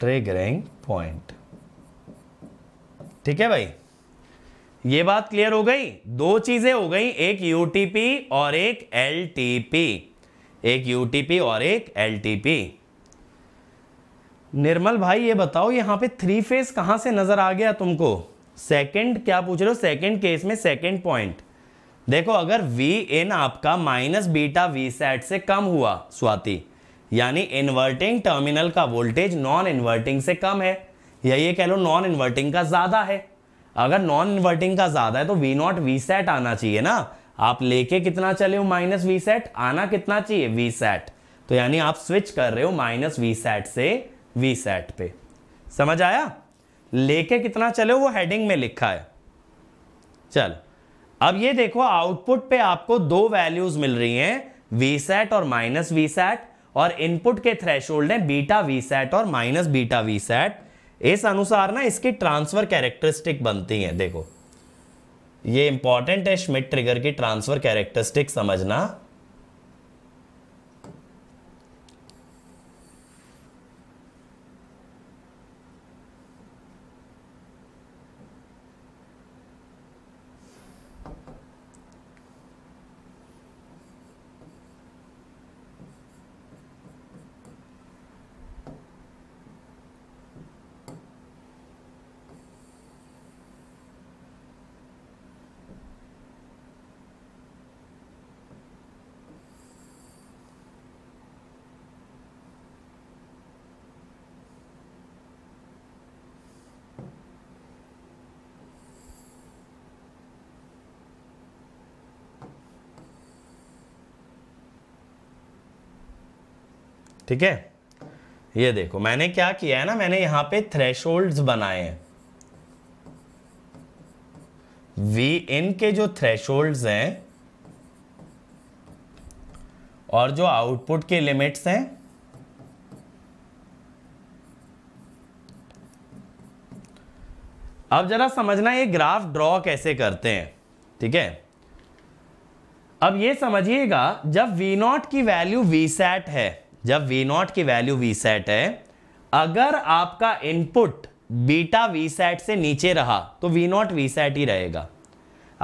triggering point. ठीक है भाई, ये बात क्लियर हो गई। दो चीजें हो गई, एक यूटीपी और एक एलटीपी, एक यूटीपी और एक एलटीपी। निर्मल भाई ये बताओ यहां पे थ्री फेज कहां से नजर आ गया तुमको? सेकंड क्या पूछ रहे हो? सेकंड केस में सेकंड पॉइंट देखो, अगर वी इन आपका माइनस बीटा वी सेट से कम हुआ स्वाति, यानी इन्वर्टिंग टर्मिनल का वोल्टेज नॉन इन्वर्टिंग से कम है, या ये कह लो नॉन इन्वर्टिंग का ज्यादा है। अगर नॉन इन्वर्टिंग का ज्यादा है तो वी नॉट वी सेट आना चाहिए ना, आप लेके कितना चले हो माइनस वी सेट, आना कितना चाहिए वी सेट। तो यानी आप स्विच कर रहे हो माइनस वी सेट से वी सेट पे। समझ आया? लेके कितना चले हो वो हेडिंग में लिखा है। चल अब ये देखो आउटपुट पे आपको दो वैल्यूज मिल रही हैं, वी सेट और माइनस वी सेट, और इनपुट के थ्रेशोल्ड है बीटा वी सेट और माइनस बीटा वी सेट। इस अनुसार ना इसकी ट्रांसफर कैरेक्टरिस्टिक बनती है। देखो ये इंपॉर्टेंट है श्मिट ट्रिगर की ट्रांसफर कैरेक्टरिस्टिक समझना। ठीक है, ये देखो मैंने क्या किया है ना, मैंने यहां पे थ्रेशोल्ड्स बनाए हैं। वी इन के जो थ्रेशोल्ड्स हैं और जो आउटपुट के लिमिट्स हैं अब जरा समझना ये ग्राफ ड्रॉ कैसे करते हैं। ठीक है, अब ये समझिएगा जब V ज़ीरो की वैल्यू V सेट है, जब V ज़ीरो की वैल्यू V सेट है, अगर आपका इनपुट बीटा V सेट से नीचे रहा तो V ज़ीरो V सेट ही रहेगा।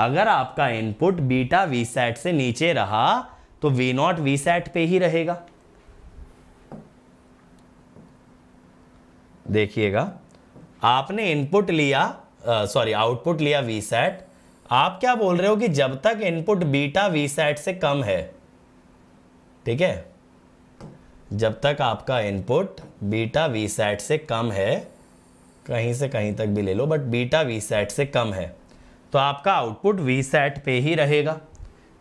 अगर आपका इनपुट बीटा V सेट से नीचे रहा तो V ज़ीरो V सेट पे ही रहेगा। देखिएगा आपने इनपुट लिया, सॉरी आउटपुट लिया V सेट, आप क्या बोल रहे हो कि जब तक इनपुट बीटा V सेट से कम है, ठीक है, जब तक आपका इनपुट बीटा वी सेट से कम है, कहीं से कहीं तक भी ले लो बट बीटा वी सेट से कम है तो आपका आउटपुट वी सेट पे ही रहेगा।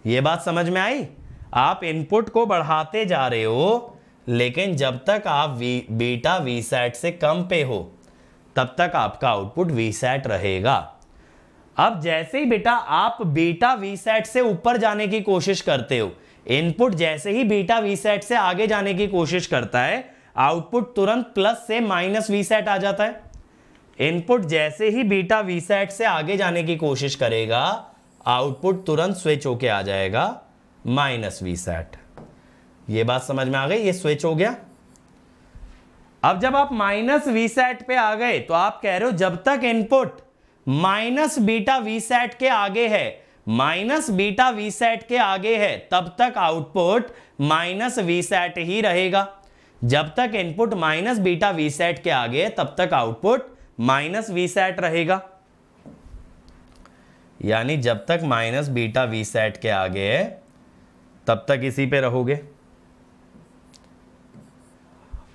ये बात समझ में आई? आप इनपुट को बढ़ाते जा रहे हो लेकिन जब तक आप वी बीटा वी सेट से कम पे हो तब तक आपका आउटपुट वी सेट रहेगा। अब जैसे ही बेटा आप बीटा वी सेट से ऊपर जाने की कोशिश करते हो, इनपुट जैसे ही बीटा वी सेट से आगे जाने की कोशिश करता है, आउटपुट तुरंत प्लस से माइनस वी सेट आ जाता है। इनपुट जैसे ही बीटा वी सेट से आगे जाने की कोशिश करेगा, आउटपुट तुरंत स्विच होके आ जाएगा माइनस वी सेट। ये बात समझ में आ गई, ये स्विच हो गया। अब जब आप माइनस वी सेट पे आ गए तो आप कह रहे हो जब तक input minus beta V set के आगे है, माइनस बीटा वी सेट के आगे है, तब तक आउटपुट माइनस वी सेट ही रहेगा। जब तक input minus beta V set के आगे है तब तक आउटपुट माइनस वी सेट रहेगा। यानी जब तक माइनस बीटा वी सेट के आगे है तब तक इसी पे रहोगे।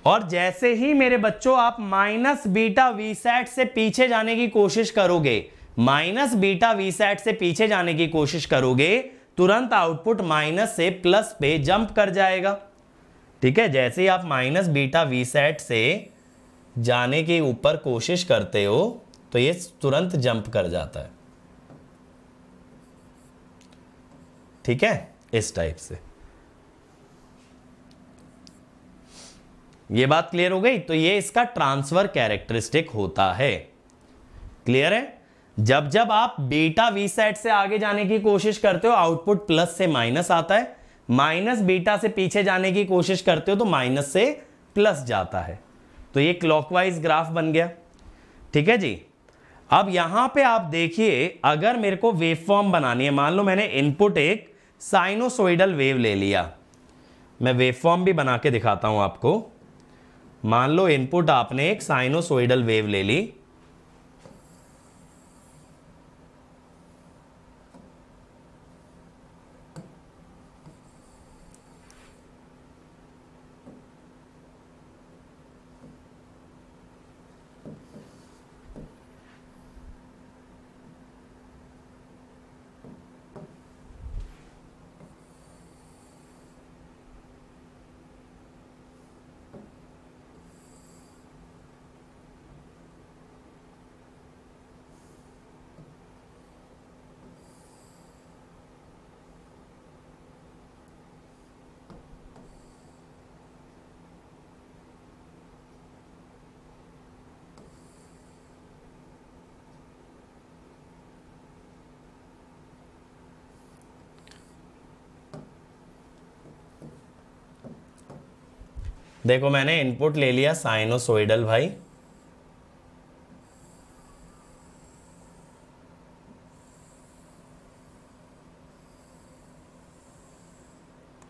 और जैसे ही मेरे बच्चों आप माइनस बीटा वी सेट से पीछे जाने की कोशिश करोगे, माइनस बीटा वी सेट से पीछे जाने की कोशिश करोगे, तुरंत आउटपुट माइनस से प्लस पे जंप कर जाएगा। ठीक है, जैसे ही आप माइनस बीटा वी सेट से जाने के ऊपर कोशिश करते हो तो ये तुरंत जंप कर जाता है। ठीक है, इस टाइप से ये बात क्लियर हो गई। तो ये इसका ट्रांसफर कैरेक्टरिस्टिक होता है। क्लियर है? जब जब आप बीटा वी सेट से आगे जाने की कोशिश करते हो आउटपुट प्लस से माइनस आता है, माइनस बीटा से पीछे जाने की कोशिश करते हो तो माइनस से प्लस जाता है। तो ये क्लॉकवाइज ग्राफ बन गया। ठीक है जी। अब यहां पे आप देखिए, अगर मेरे को वेवफॉर्म बनानी है, मान लो मैंने इनपुट एक साइनोसोइडल वेव ले लिया, मैं वेवफॉर्म भी बना के दिखाता हूं आपको। मान लो इनपुट आपने एक साइनोसोइडल वेव ले ली, देखो मैंने इनपुट ले लिया साइनोसोइडल भाई,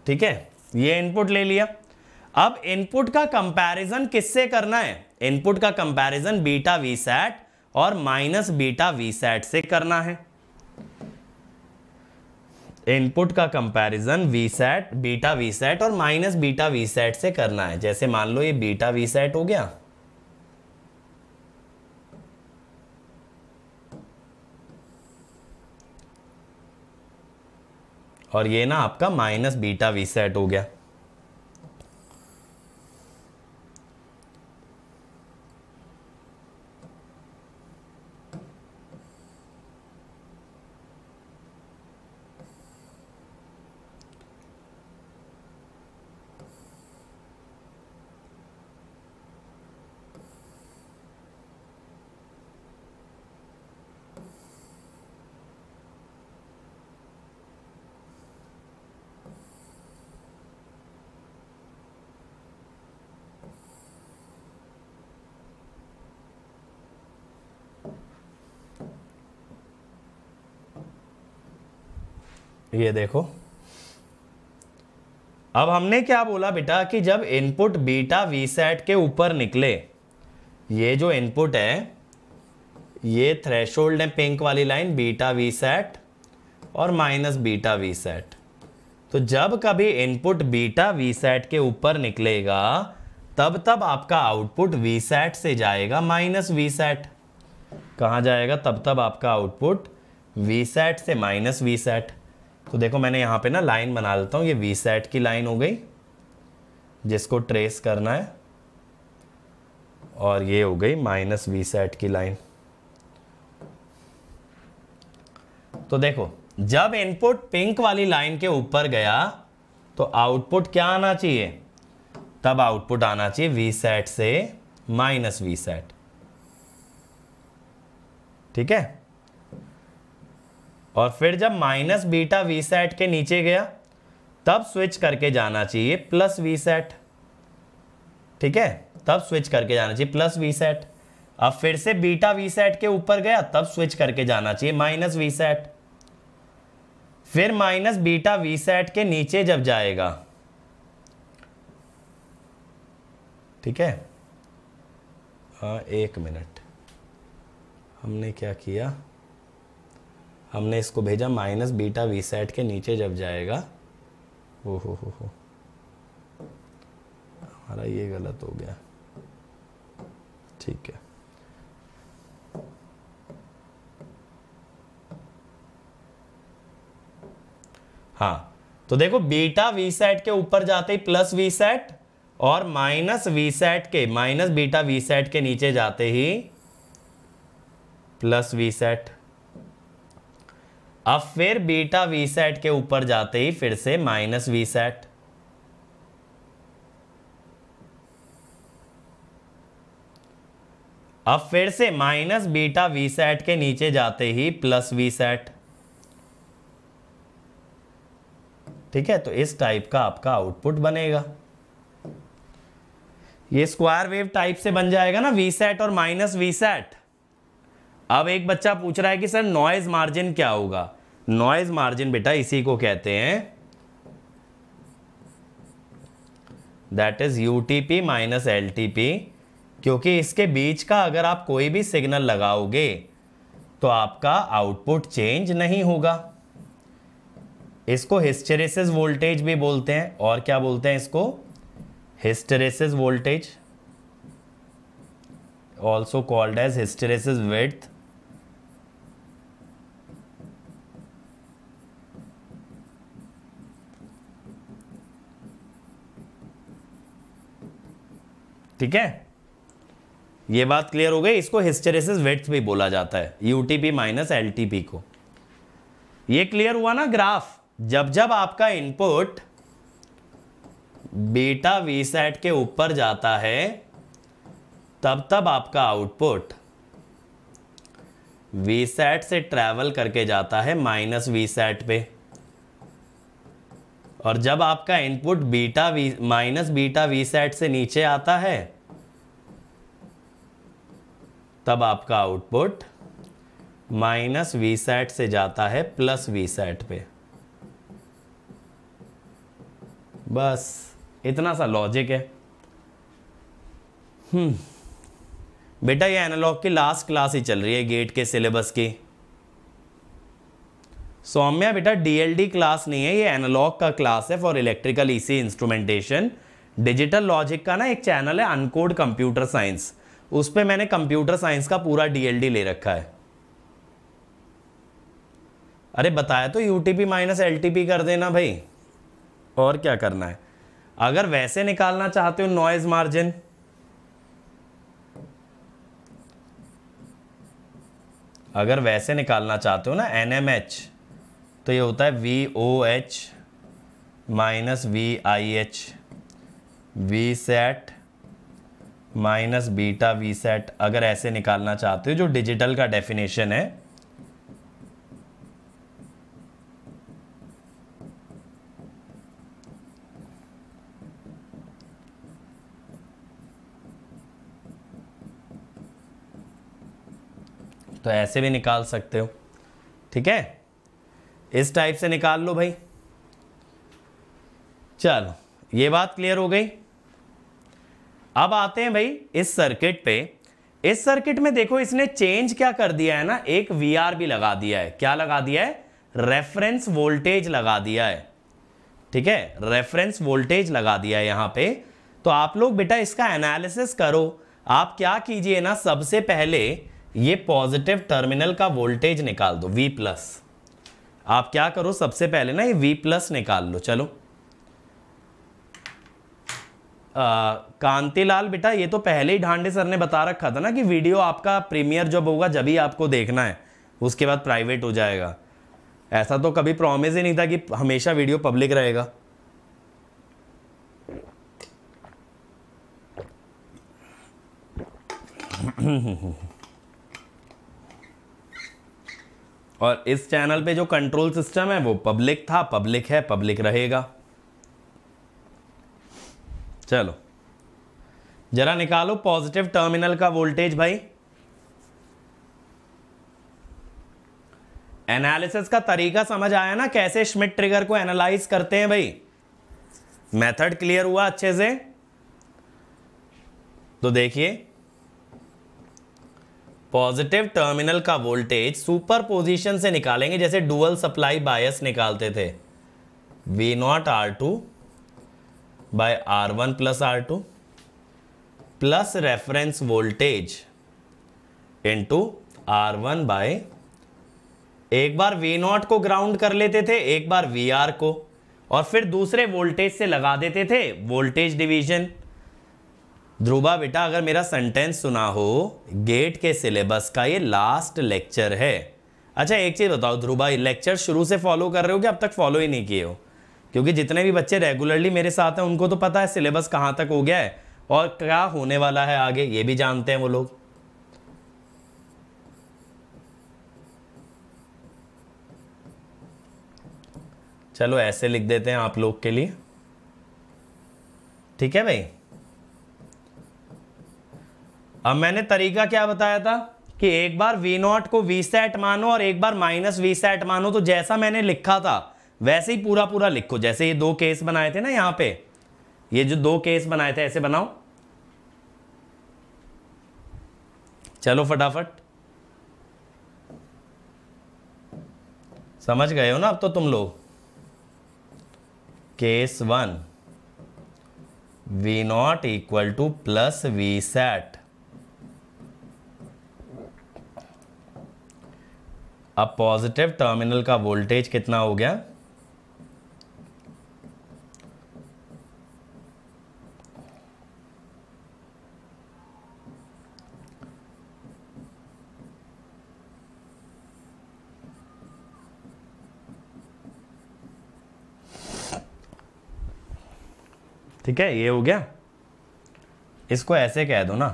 ठीक है, ये इनपुट ले लिया। अब इनपुट का कंपैरिजन किससे करना है? इनपुट का कंपैरिजन बीटा वी सैट और माइनस बीटा वी सैट से करना है। इनपुट का comparison V set, beta V set और माइनस बीटा वी सेट से करना है। जैसे मान लो ये बीटा वी सेट हो गया, और ये ना आपका माइनस बीटा वी सेट हो गया। ये देखो, अब हमने क्या बोला बेटा कि जब इनपुट बीटा वी सेट के ऊपर निकले, ये जो इनपुट है ये थ्रेशोल्ड है, पिंक वाली लाइन बीटा वी सेट और माइनस बीटा वी सेट। तो जब कभी इनपुट बीटा वी सेट के ऊपर निकलेगा तब तब आपका आउटपुट वी सेट से जाएगा माइनस वी सेट। कहाँ जाएगा? तब तब आपका आउटपुट वी सेट से माइनस वी सेट। तो देखो मैंने यहाँ पे ना लाइन बना लेता हूँ, ये वी सेट की लाइन हो गई जिसको ट्रेस करना है, और ये हो गई माइनस वी सेट की लाइन। तो देखो जब इनपुट पिंक वाली लाइन के ऊपर गया तो आउटपुट क्या आना चाहिए? तब आउटपुट आना चाहिए वी सेट से माइनस वी सेट। ठीक है, और फिर जब माइनस बीटा वी सेट के नीचे गया तब स्विच करके जाना चाहिए प्लस वी सेट। ठीक है, तब स्विच करके जाना चाहिए प्लस वी सेट। अब फिर से बीटा वी सेट के ऊपर गया तब स्विच करके जाना चाहिए माइनस वी सेट। फिर माइनस बीटा वी सेट के नीचे जब जाएगा, ठीक है, हाँ एक मिनट, हमने क्या किया, हमने इसको भेजा माइनस बीटा वी सेट के नीचे जब जाएगा, ओ हो हो हो हमारा ये गलत हो गया, ठीक है। हाँ तो देखो बीटा वी सेट के ऊपर जाते ही प्लस वी सेट और माइनस वी सेट के माइनस बीटा वी सेट के नीचे जाते ही प्लस वी सेट। अब फिर बीटा वी सेट के ऊपर जाते ही फिर से माइनस वी सेट। अब फिर से माइनस बीटा वी सेट के नीचे जाते ही प्लस वी सेट, ठीक है। तो इस टाइप का आपका आउटपुट बनेगा, ये स्क्वायर वेव टाइप से बन जाएगा ना, वी सेट और माइनस वी सेट। अब एक बच्चा पूछ रहा है कि सर नॉइज मार्जिन क्या होगा। नॉइज मार्जिन बेटा इसी को कहते हैं, that is UTP minus LTP, क्योंकि इसके बीच का अगर आप कोई भी सिग्नल लगाओगे तो आपका आउटपुट चेंज नहीं होगा। इसको हिस्टेरेसिस वोल्टेज भी बोलते हैं, और क्या बोलते हैं इसको, hysteresis voltage, also called as hysteresis width. ठीक है, ये बात क्लियर हो गई। इसको हिस्टेरेसिस विड्थ भी बोला जाता है, यूटीपी माइनस एलटीपी को। ये क्लियर हुआ ना ग्राफ, जब जब आपका इनपुट बीटा वी सेट के ऊपर जाता है तब तब आपका आउटपुट वी सेट से ट्रैवल करके जाता है माइनस वी सेट पे, और जब आपका input beta V minus beta V set से नीचे आता है तब आपका आउटपुट माइनस वी सेट से जाता है प्लस वी सेट पे। बस इतना सा लॉजिक है। हम्म बेटा ये एनालॉग की लास्ट क्लास ही चल रही है गेट के सिलेबस की। सौम्या बेटा डीएलडी क्लास नहीं है, ये एनालॉग का क्लास है for electrical EC instrumentation. Digital logic का ना एक चैनल है अनकोड कंप्यूटर साइंस, उस पे मैंने कंप्यूटर साइंस का पूरा डीएलडी ले रखा है। अरे बताया तो यूटीपी माइनस एलटीपी कर देना भाई, और क्या करना है। अगर वैसे निकालना चाहते हो नॉइज मार्जिन, अगर वैसे निकालना चाहते हो ना एनएमएच, तो ये होता है V O H minus V I H, V sat minus beta V set. अगर ऐसे निकालना चाहते हो जो डिजिटल का डेफिनेशन है, तो ऐसे भी निकाल सकते हो, ठीक है, इस टाइप से निकाल लो भाई। चलो ये बात क्लियर हो गई। अब आते हैं भाई इस सर्किट पे। इस सर्किट में देखो इसने चेंज क्या कर दिया है ना, एक वीआर भी लगा दिया है। क्या लगा दिया है, रेफरेंस वोल्टेज लगा दिया है, ठीक है, रेफरेंस वोल्टेज लगा दिया है यहाँ पे। तो आप लोग बेटा इसका एनालिसिस करो। आप क्या कीजिए ना, सबसे पहले ये पॉजिटिव टर्मिनल का वोल्टेज निकाल दो V प्लस। आप क्या करो सबसे पहले ना ये V प्लस निकाल लो। चलो कांतिलाल बेटा ये तो पहले ही ढांडे सर ने बता रखा था ना कि वीडियो आपका प्रीमियर जब होगा जब ही आपको देखना है, उसके बाद प्राइवेट हो जाएगा। ऐसा तो कभी प्रॉमिस ही नहीं था कि हमेशा वीडियो पब्लिक रहेगा। और इस चैनल पे जो कंट्रोल सिस्टम है वो पब्लिक था, पब्लिक है, पब्लिक रहेगा। चलो जरा निकालो पॉजिटिव टर्मिनल का वोल्टेज भाई। एनालिसिस का तरीका समझ आया ना, कैसे श्मिट ट्रिगर को एनालाइज करते हैं भाई। मेथड क्लियर हुआ अच्छे से। तो देखिए, पॉजिटिव टर्मिनल का वोल्टेज सुपर पोजिशन से निकालेंगे, जैसे डुअल सप्लाई बायस निकालते थे। V not R two by R one plus R two plus reference voltage into R one by, एक बार वी नॉट को ग्राउंड कर लेते थे, एक बार वी आर को, और फिर दूसरे वोल्टेज से लगा देते थे वोल्टेज डिवीजन। ध्रुवा बेटा, अगर मेरा सेंटेंस सुना हो, गेट के सिलेबस का ये लास्ट लेक्चर है। अच्छा एक चीज़ बताओ ध्रुवा, लेक्चर शुरू से फॉलो कर रहे हो कि अब तक फॉलो ही नहीं किए हो? क्योंकि जितने भी बच्चे रेगुलरली मेरे साथ हैं उनको तो पता है सिलेबस कहाँ तक हो गया है और क्या होने वाला है आगे, ये भी जानते हैं वो लोग। चलो ऐसे लिख देते हैं आप लोग के लिए, ठीक है भाई। अब मैंने तरीका क्या बताया था कि एक बार वी नॉट को वी सेट मानो और एक बार माइनस वी सेट मानो। तो जैसा मैंने लिखा था वैसे ही पूरा पूरा लिखो। जैसे ये दो केस बनाए थे ना, यहाँ पे ये जो दो केस बनाए थे ऐसे बनाओ। चलो फटाफट समझ गए हो ना अब तो तुम लोग। Case one, V not equal to plus V set. अब पॉजिटिव टर्मिनल का वोल्टेज कितना हो गया? ठीक है, ये हो गया। इसको ऐसे कह दो ना,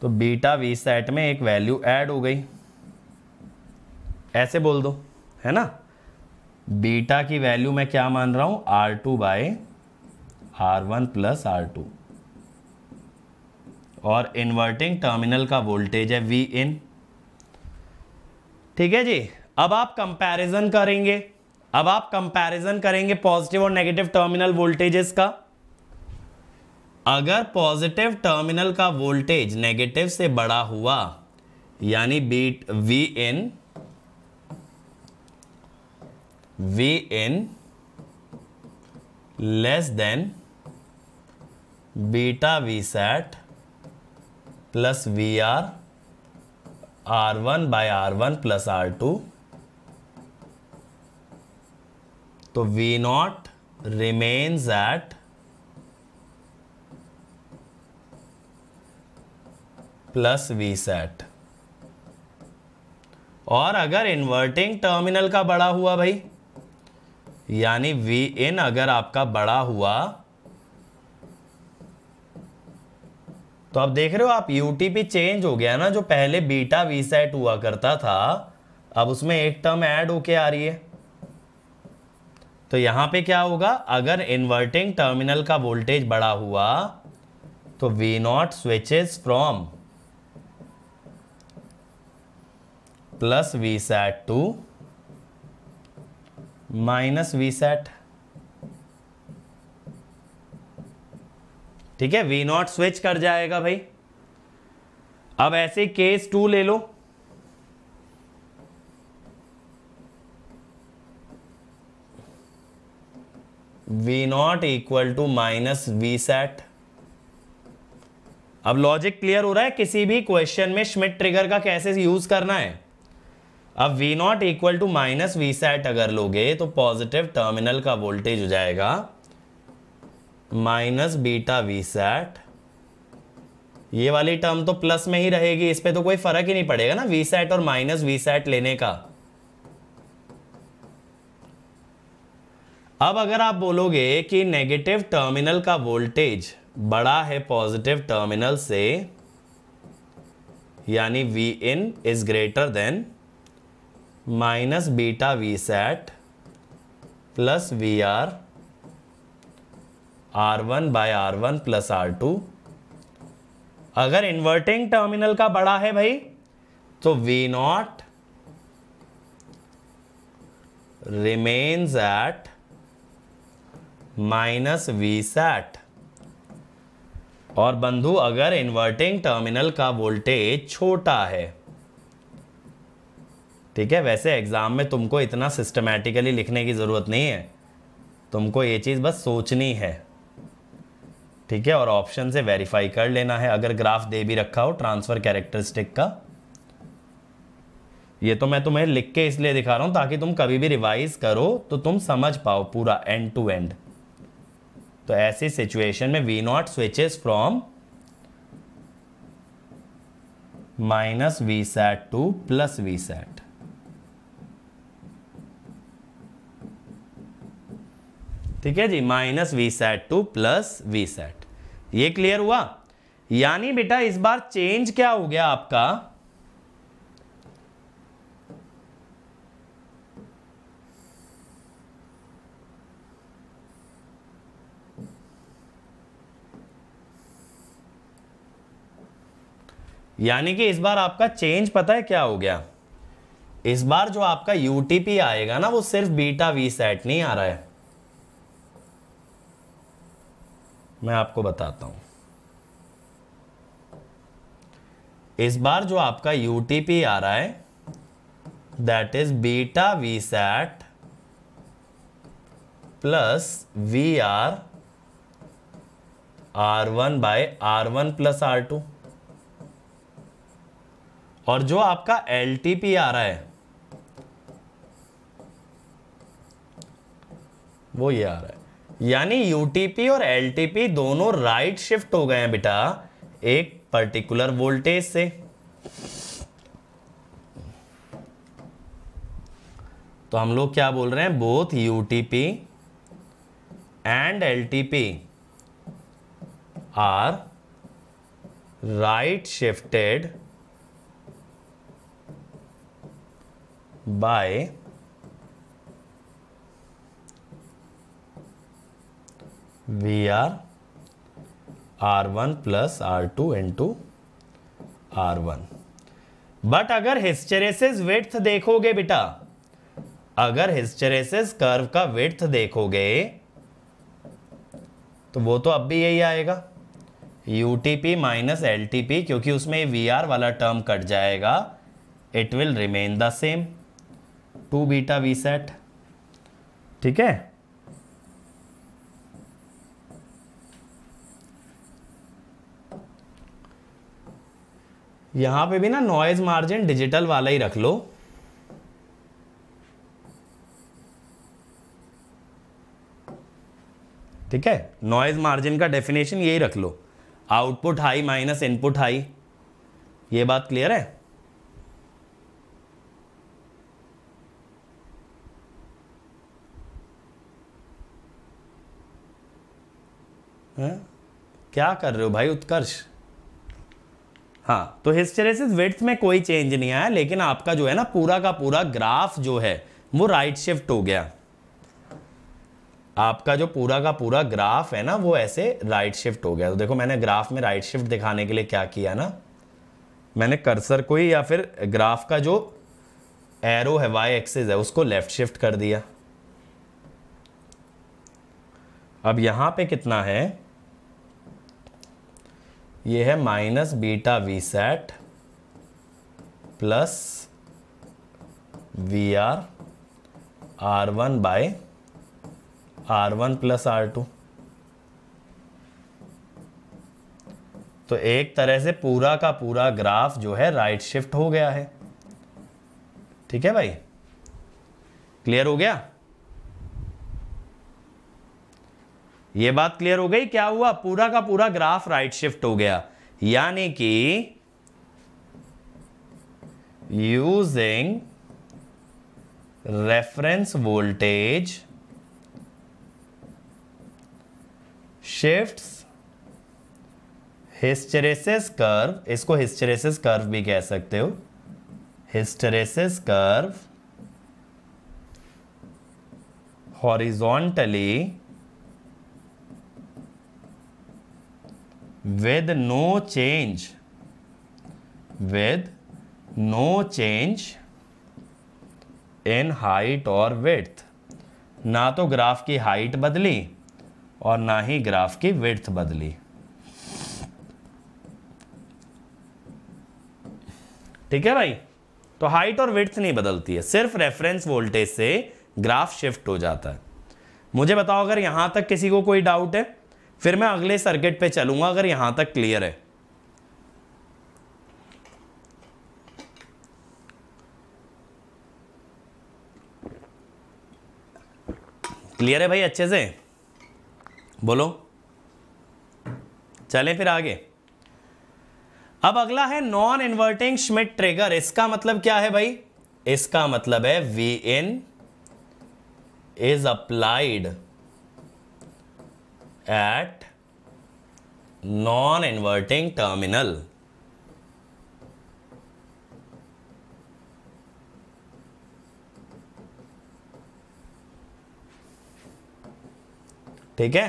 तो बीटा वी सेट में एक वैल्यू ऐड हो गई, ऐसे बोल दो, है ना। बीटा की वैल्यू मैं क्या मान रहा हूं? R two by R one plus R two. और इन्वर्टिंग टर्मिनल का वोल्टेज है वी इन। ठीक है जी। अब आप कंपैरिजन करेंगे, अब आप कंपैरिजन करेंगे पॉजिटिव और नेगेटिव टर्मिनल वोल्टेजेस का। अगर पॉजिटिव टर्मिनल का वोल्टेज नेगेटिव से बड़ा हुआ, यानी beta V in V in less than beta V sat plus V R R one by R one plus R two, तो V not remains at plus V set. और अगर inverting terminal का बड़ा हुआ भाई, यानी वी इन अगर आपका बड़ा हुआ, तो आप देख रहे हो आप यूटीपी चेंज हो गया ना। जो पहले बीटा वी सेट हुआ करता था, अब उसमें एक टर्म ऐड होके आ रही है। तो यहां पे क्या होगा? अगर इन्वर्टिंग टर्मिनल का वोल्टेज बड़ा हुआ तो V not switches from plus V set to minus V set. ठीक है, वी नॉट स्विच कर जाएगा भाई। अब ऐसे केस टू ले लो। V not equal to minus V set. अब लॉजिक क्लियर हो रहा है? किसी भी क्वेश्चन में श्मिट ट्रिगर का कैसे यूज करना है। अब V not equal to minus V set अगर लोगे तो पॉजिटिव टर्मिनल का वोल्टेज हो जाएगा माइनस बीटा वी सेट। ये वाली टर्म तो प्लस में ही रहेगी, इस पर तो कोई फर्क ही नहीं पड़ेगा ना वी सेट और माइनस वी सेट लेने का। अब अगर आप बोलोगे कि नेगेटिव टर्मिनल का वोल्टेज बड़ा है पॉजिटिव टर्मिनल से, यानी V in is greater than minus beta V sat plus V R R one by R one plus R two. अगर इन्वर्टिंग टर्मिनल का बड़ा है भाई तो V not remains at minus V sat. और बंधु अगर इन्वर्टिंग टर्मिनल का वोल्टेज छोटा है, ठीक है, वैसे एग्जाम में तुमको इतना सिस्टमैटिकली लिखने की ज़रूरत नहीं है, तुमको ये चीज़ बस सोचनी है, ठीक है, और ऑप्शन से वेरीफाई कर लेना है अगर ग्राफ दे भी रखा हो ट्रांसफ़र कैरेक्टरिस्टिक का। ये तो मैं तुम्हें लिख के इसलिए दिखा रहा हूँ ताकि तुम कभी भी रिवाइज करो तो तुम समझ पाओ पूरा एंड टू एंड। तो ऐसी सिचुएशन में V not switches from minus V sat to plus V sat. ठीक है जी, minus V sat to plus V sat. ये क्लियर हुआ? यानी बेटा इस बार चेंज क्या हो गया आपका, यानी कि इस बार आपका चेंज पता है क्या हो गया, इस बार जो आपका यूटीपी आएगा ना वो सिर्फ बीटा वी सैट नहीं आ रहा है, मैं आपको बताता हूं। इस बार जो आपका यूटीपी आ रहा है that is beta V sat plus V R R one by R one plus R two. और जो आपका एल टी पी आ रहा है वो ये आ रहा है। यानी यूटीपी और एल टी पी दोनों राइट शिफ्ट हो गए हैं बेटा एक पर्टिकुलर वोल्टेज से। तो हम लोग क्या बोल रहे हैं, both UTP and L T P are right shifted by V R R one plus R two into R one. But अगर हिस्टेरेसिस विड्थ देखोगे बेटा, अगर हिस्टेरेसिस कर्व का विड्थ देखोगे तो वो तो अब भी यही आएगा U T P minus L T P, क्योंकि उसमें V R वाला टर्म कट जाएगा, it will remain the same to beta V set. ठीक है, यहां पे भी ना नॉइज मार्जिन डिजिटल वाला ही रख लो। ठीक है, नॉइज मार्जिन का डेफिनेशन यही रख लो, output high minus input high. ये बात क्लियर है? है? क्या कर रहे हो भाई उत्कर्ष? हाँ, तो हिस्टेरेसिस विड्थ में कोई चेंज नहीं आया, लेकिन आपका जो है ना पूरा का पूरा ग्राफ जो है वो राइट शिफ्ट हो गया। आपका जो पूरा का पूरा ग्राफ है ना वो ऐसे राइट शिफ्ट हो गया। तो देखो मैंने ग्राफ में राइट शिफ्ट दिखाने के लिए क्या किया ना, मैंने कर्सर को ही या फिर ग्राफ का जो एरो है वाई एक्सिस है उसको लेफ्ट शिफ्ट कर दिया। अब यहाँ पे कितना है, ये है minus beta V sat plus V R R one by R one plus R two. तो एक तरह से पूरा का पूरा ग्राफ जो है राइट शिफ्ट हो गया है। ठीक है भाई, क्लियर हो गया? ये बात क्लियर हो गई? क्या हुआ, पूरा का पूरा ग्राफ राइट शिफ्ट हो गया। यानी कि using reference voltage shifts hysteresis curve, इसको हिस्टेरेसिस कर्व भी कह सकते हो, hysteresis curve horizontally with no change, with no change in height or width. ना तो ग्राफ की हाइट बदली और ना ही ग्राफ की विड्थ बदली, ठीक है भाई। तो हाइट और विड्थ नहीं बदलती है, सिर्फ रेफरेंस वोल्टेज से ग्राफ शिफ्ट हो जाता है। मुझे बताओ अगर यहां तक किसी को कोई डाउट है, फिर मैं अगले सर्किट पे चलूंगा। अगर यहां तक क्लियर है, क्लियर है भाई अच्छे से बोलो। चलें फिर आगे। अब अगला है नॉन इन्वर्टिंग श्मिट ट्रिगर। इसका मतलब क्या है भाई? इसका मतलब है V in is applied at non inverting terminal. ठीक है,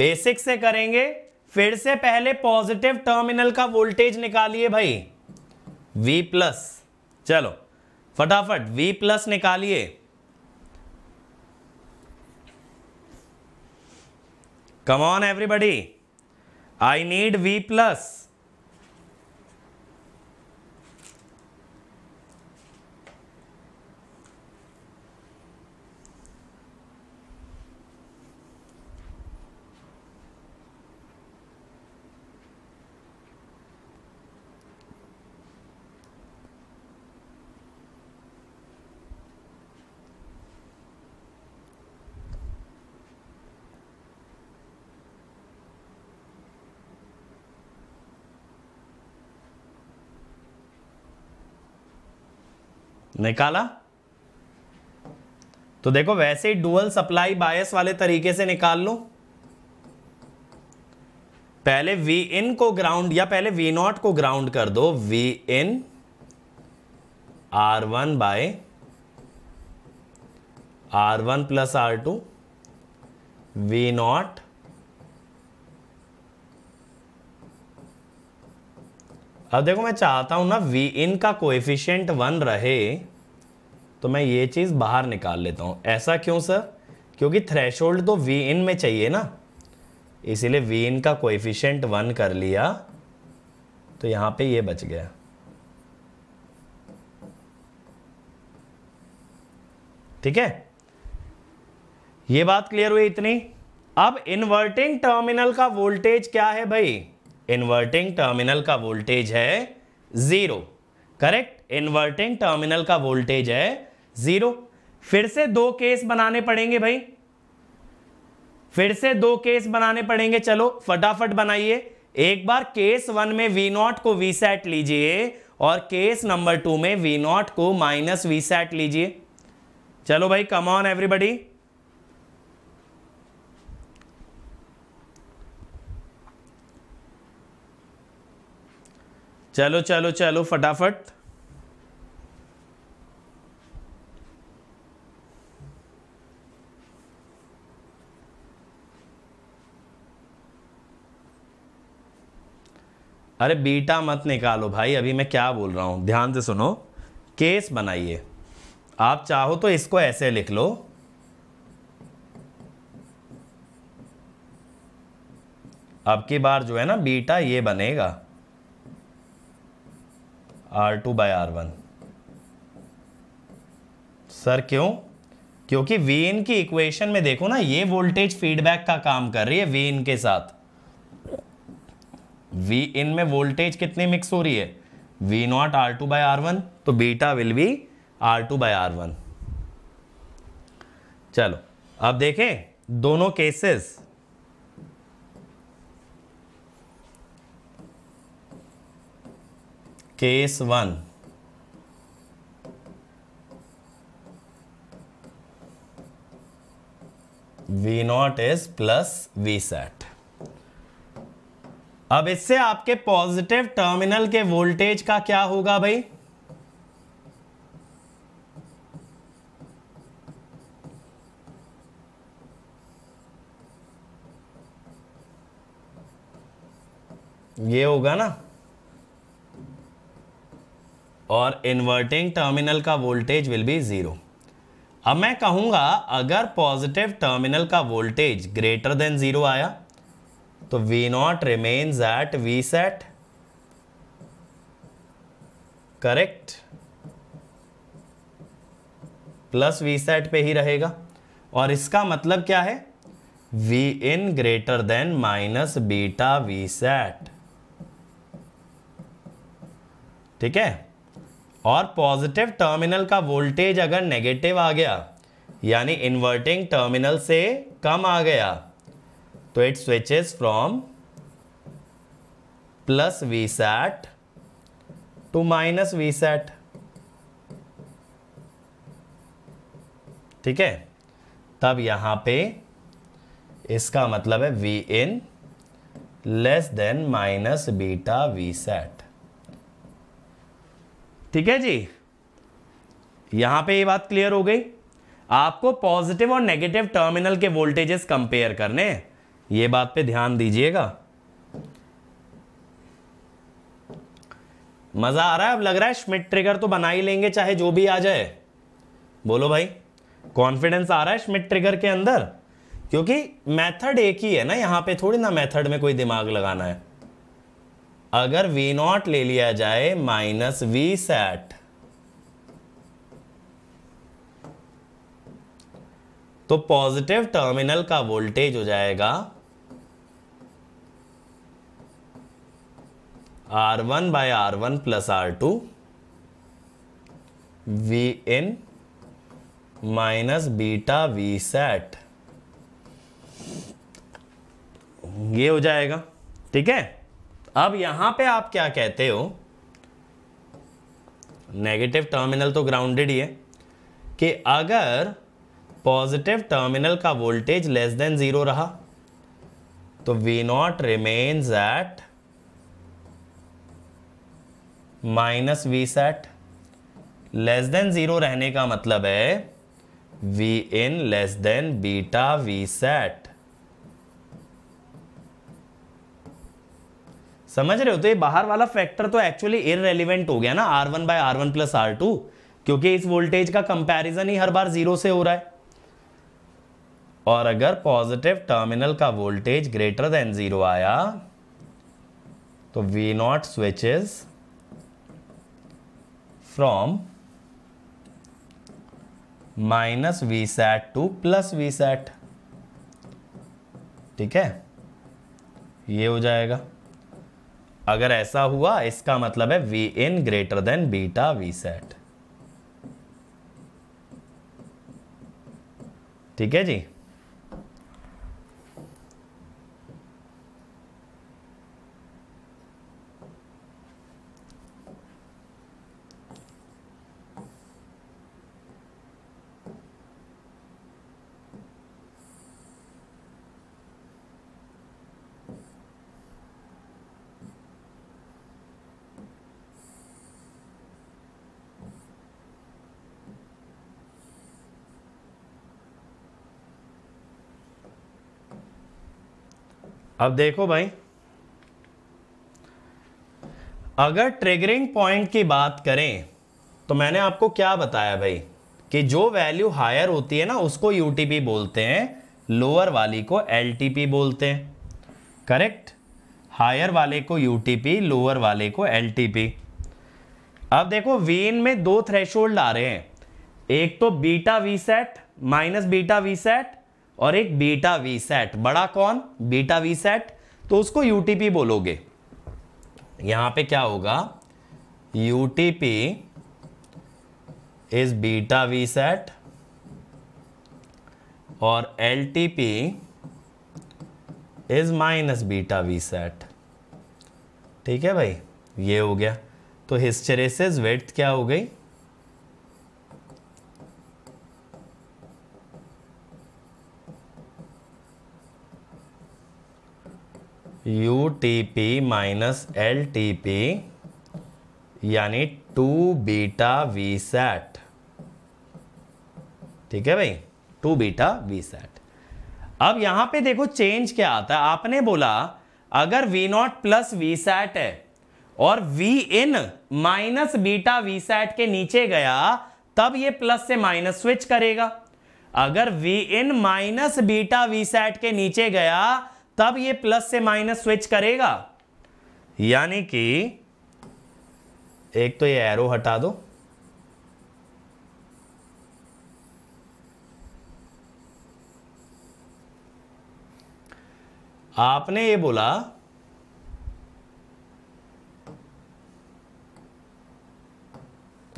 बेसिक से करेंगे। फिर से पहले पॉजिटिव टर्मिनल का वोल्टेज निकालिए भाई, V प्लस। चलो फटाफट V प्लस निकालिए। Come on everybody, I need V plus. निकाला तो देखो, वैसे ही डुअल सप्लाई बायस वाले तरीके से निकाल लो। पहले वी इन को ग्राउंड, या पहले वी नॉट को ग्राउंड कर दो। V in R one by R one plus R two, V not अब देखो मैं चाहता हूं ना वी इन का कोएफिशिएंट वन रहे, तो मैं ये चीज बाहर निकाल लेता हूं। ऐसा क्यों सर? क्योंकि थ्रेशोल्ड तो वी इन में चाहिए ना, इसीलिए वी इन का कोएफिशिएंट वन कर लिया, तो यहां पे ये बच गया। ठीक है, ये बात क्लियर हुई इतनी। अब इन्वर्टिंग टर्मिनल का वोल्टेज क्या है भाई? इन्वर्टिंग टर्मिनल का वोल्टेज है जीरो, करेक्ट। इन्वर्टिंग टर्मिनल का वोल्टेज है जीरो। फिर से दो केस बनाने पड़ेंगे भाई, फिर से दो केस बनाने पड़ेंगे। चलो फटाफट बनाइए। एक बार केस वन में वी नॉट को वी सेट लीजिए और केस नंबर टू में वी नॉट को माइनस वी सेट लीजिए। चलो भाई, कम ऑन एवरीबडी। चलो चलो चलो फटाफट। अरे बीटा मत निकालो भाई, अभी मैं क्या बोल रहा हूं, ध्यान से सुनो। केस बनाइए, आप चाहो तो इसको ऐसे लिख लो, अब की बार जो है ना बीटा ये बनेगा R two by R one. Sir क्यों? क्योंकि वी इन की इक्वेशन में देखो ना, ये वोल्टेज फीडबैक का काम कर रही है वी इन के साथ। वी इन में वोल्टेज कितनी मिक्स हो रही है? V not R two by R one, तो beta will be R two by R one. चलो अब देखें दोनों cases. Case one, V not is plus V set. अब इससे आपके पॉजिटिव टर्मिनल के वोल्टेज का क्या होगा भाई? ये होगा ना, और इन्वर्टिंग टर्मिनल का वोल्टेज विल बी जीरो। अब मैं कहूँगा अगर पॉजिटिव टर्मिनल का वोल्टेज ग्रेटर देन जीरो आया तो V not remains at V sat, correct, plus V set पे ही रहेगा। और इसका मतलब क्या है, V in greater than minus beta V set, ठीक है। और पॉजिटिव टर्मिनल का वोल्टेज अगर नेगेटिव आ गया यानी इन्वर्टिंग टर्मिनल से कम आ गया तो it switches from plus V sat to minus V sat, ठीक है। तब यहां पे इसका मतलब है V in less than minus beta V sat, ठीक है जी। यहां पे ये बात क्लियर हो गई। आपको पॉजिटिव और नेगेटिव टर्मिनल के वोल्टेजेस कंपेयर करने हैं, ये बात पे ध्यान दीजिएगा। मजा आ रहा है, अब लग रहा है श्मिट ट्रिगर तो बना ही लेंगे चाहे जो भी आ जाए। बोलो भाई, कॉन्फिडेंस आ रहा है श्मिट ट्रिगर के अंदर, क्योंकि मेथड एक ही है ना, यहां पे थोड़ी ना मेथड में कोई दिमाग लगाना है। अगर वी नॉट ले लिया जाए माइनस वी सैट तो पॉजिटिव टर्मिनल का वोल्टेज हो जाएगा R one by R one plus R two V in minus beta V sat, ये हो जाएगा, ठीक है। अब यहां पे आप क्या कहते हो, नेगेटिव टर्मिनल तो ग्राउंडेड ही है कि अगर पॉजिटिव टर्मिनल का वोल्टेज लेस देन जीरो रहा तो V not remains at minus V sat. Less than zero रहने का मतलब है V in less than beta V sat, समझ रहे हो। तो ये बाहर वाला फैक्टर तो एक्चुअली इररेलेवेंट हो गया ना, R one by R one plus R two, क्योंकि इस वोल्टेज का कंपैरिजन ही हर बार जीरो से हो रहा है। और अगर पॉजिटिव टर्मिनल का वोल्टेज ग्रेटर देन जीरो आया तो V not switches from minus V sat to plus V sat, ठीक है, ये हो जाएगा। अगर ऐसा हुआ इसका मतलब है V in greater than beta V set, ठीक है जी। अब देखो भाई, अगर ट्रिगरिंग पॉइंट की बात करें तो मैंने आपको क्या बताया भाई कि जो वैल्यू हायर होती है ना उसको यूटीपी बोलते हैं, लोअर वाली को एलटीपी बोलते हैं, करेक्ट। हायर वाले को यूटीपी, लोअर वाले को एलटीपी। अब देखो वी इन में दो थ्रेशोल्ड आ रहे हैं, एक तो beta V sat minus beta V set और एक बीटा वी सेट, बड़ा कौन, बीटा वी सेट, तो उसको यूटीपी बोलोगे। यहां पे क्या होगा, UTP is beta V set और LTP is minus beta V set, ठीक है भाई, ये हो गया। तो हिस्टेरेसिस विड्थ क्या हो गई, U T P minus L T P यानी टू बीटा वी सैट, ठीक है भाई, टू बीटा वी सैट। अब यहां पे देखो चेंज क्या आता है, आपने बोला अगर V not plus V sat है और V in minus beta V sat के नीचे गया तब ये प्लस से माइनस स्विच करेगा। अगर V in minus beta V sat के नीचे गया तब ये प्लस से माइनस स्विच करेगा। यानी कि एक तो ये एरो हटा दो, आपने ये बोला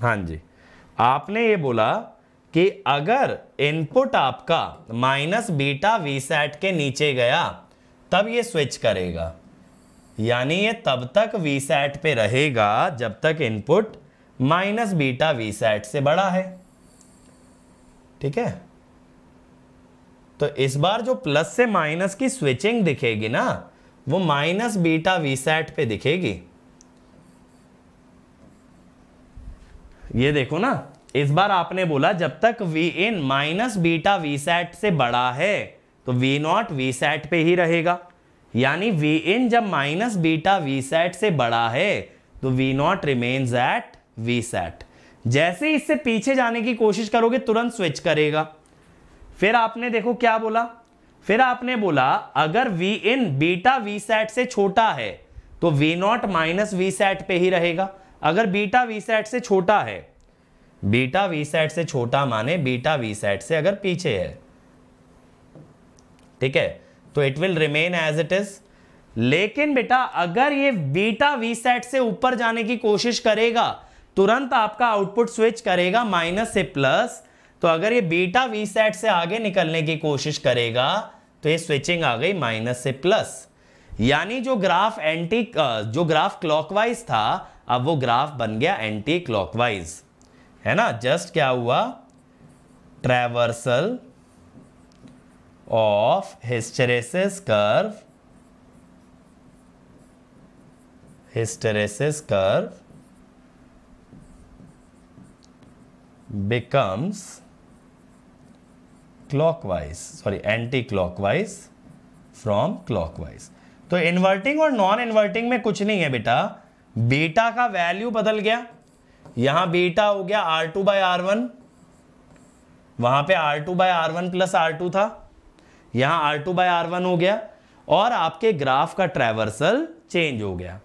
हाँ जी आपने ये बोला कि अगर इनपुट आपका माइनस बीटा वी सैट के नीचे गया तब ये स्विच करेगा, यानी ये तब तक वी सैट पे रहेगा जब तक input minus beta V sat से बड़ा है। ठीक है, तो इस बार जो प्लस से माइनस की स्विचिंग दिखेगी ना वो माइनस बीटा वी सैट पे दिखेगी। ये देखो ना, इस बार आपने बोला जब तक V in minus beta V sat से बड़ा है तो वी नॉट वी सैट पे ही रहेगा, यानी वी इन जब माइनस बीटा वी सैट से बड़ा है तो V not remains at V sat. जैसे इससे पीछे जाने की कोशिश करोगे तुरंत स्विच करेगा। फिर आपने देखो क्या बोला, फिर आपने बोला अगर V in beta V sat से छोटा है तो V not minus V sat पे ही रहेगा। अगर बीटा वी सैट से छोटा है, बीटा वी सैट से छोटा माने बीटा वी सैट से अगर पीछे है, ठीक है, तो it will remain as it is. लेकिन बेटा अगर ये बीटा वी सैट से ऊपर जाने की कोशिश करेगा तुरंत आपका आउटपुट स्विच करेगा माइनस से प्लस। तो अगर ये बीटा वी सैट से आगे निकलने की कोशिश करेगा तो ये स्विचिंग आ गई माइनस से प्लस, यानी जो ग्राफ एंटी जो ग्राफ क्लॉकवाइज था अब वो ग्राफ बन गया एंटी क्लॉकवाइज, है ना। जस्ट क्या हुआ, traversal of hysteresis curve, hysteresis curve becomes clockwise, sorry anti clockwise from clockwise. तो इन्वर्टिंग और नॉन इन्वर्टिंग में कुछ नहीं है बेटा, बीटा का वैल्यू बदल गया, यहां बीटा हो गया R two by R one, वहां पर R two by R one plus R two था, यहां R two by R one हो गया और आपके ग्राफ का ट्रैवर्सल चेंज हो गया।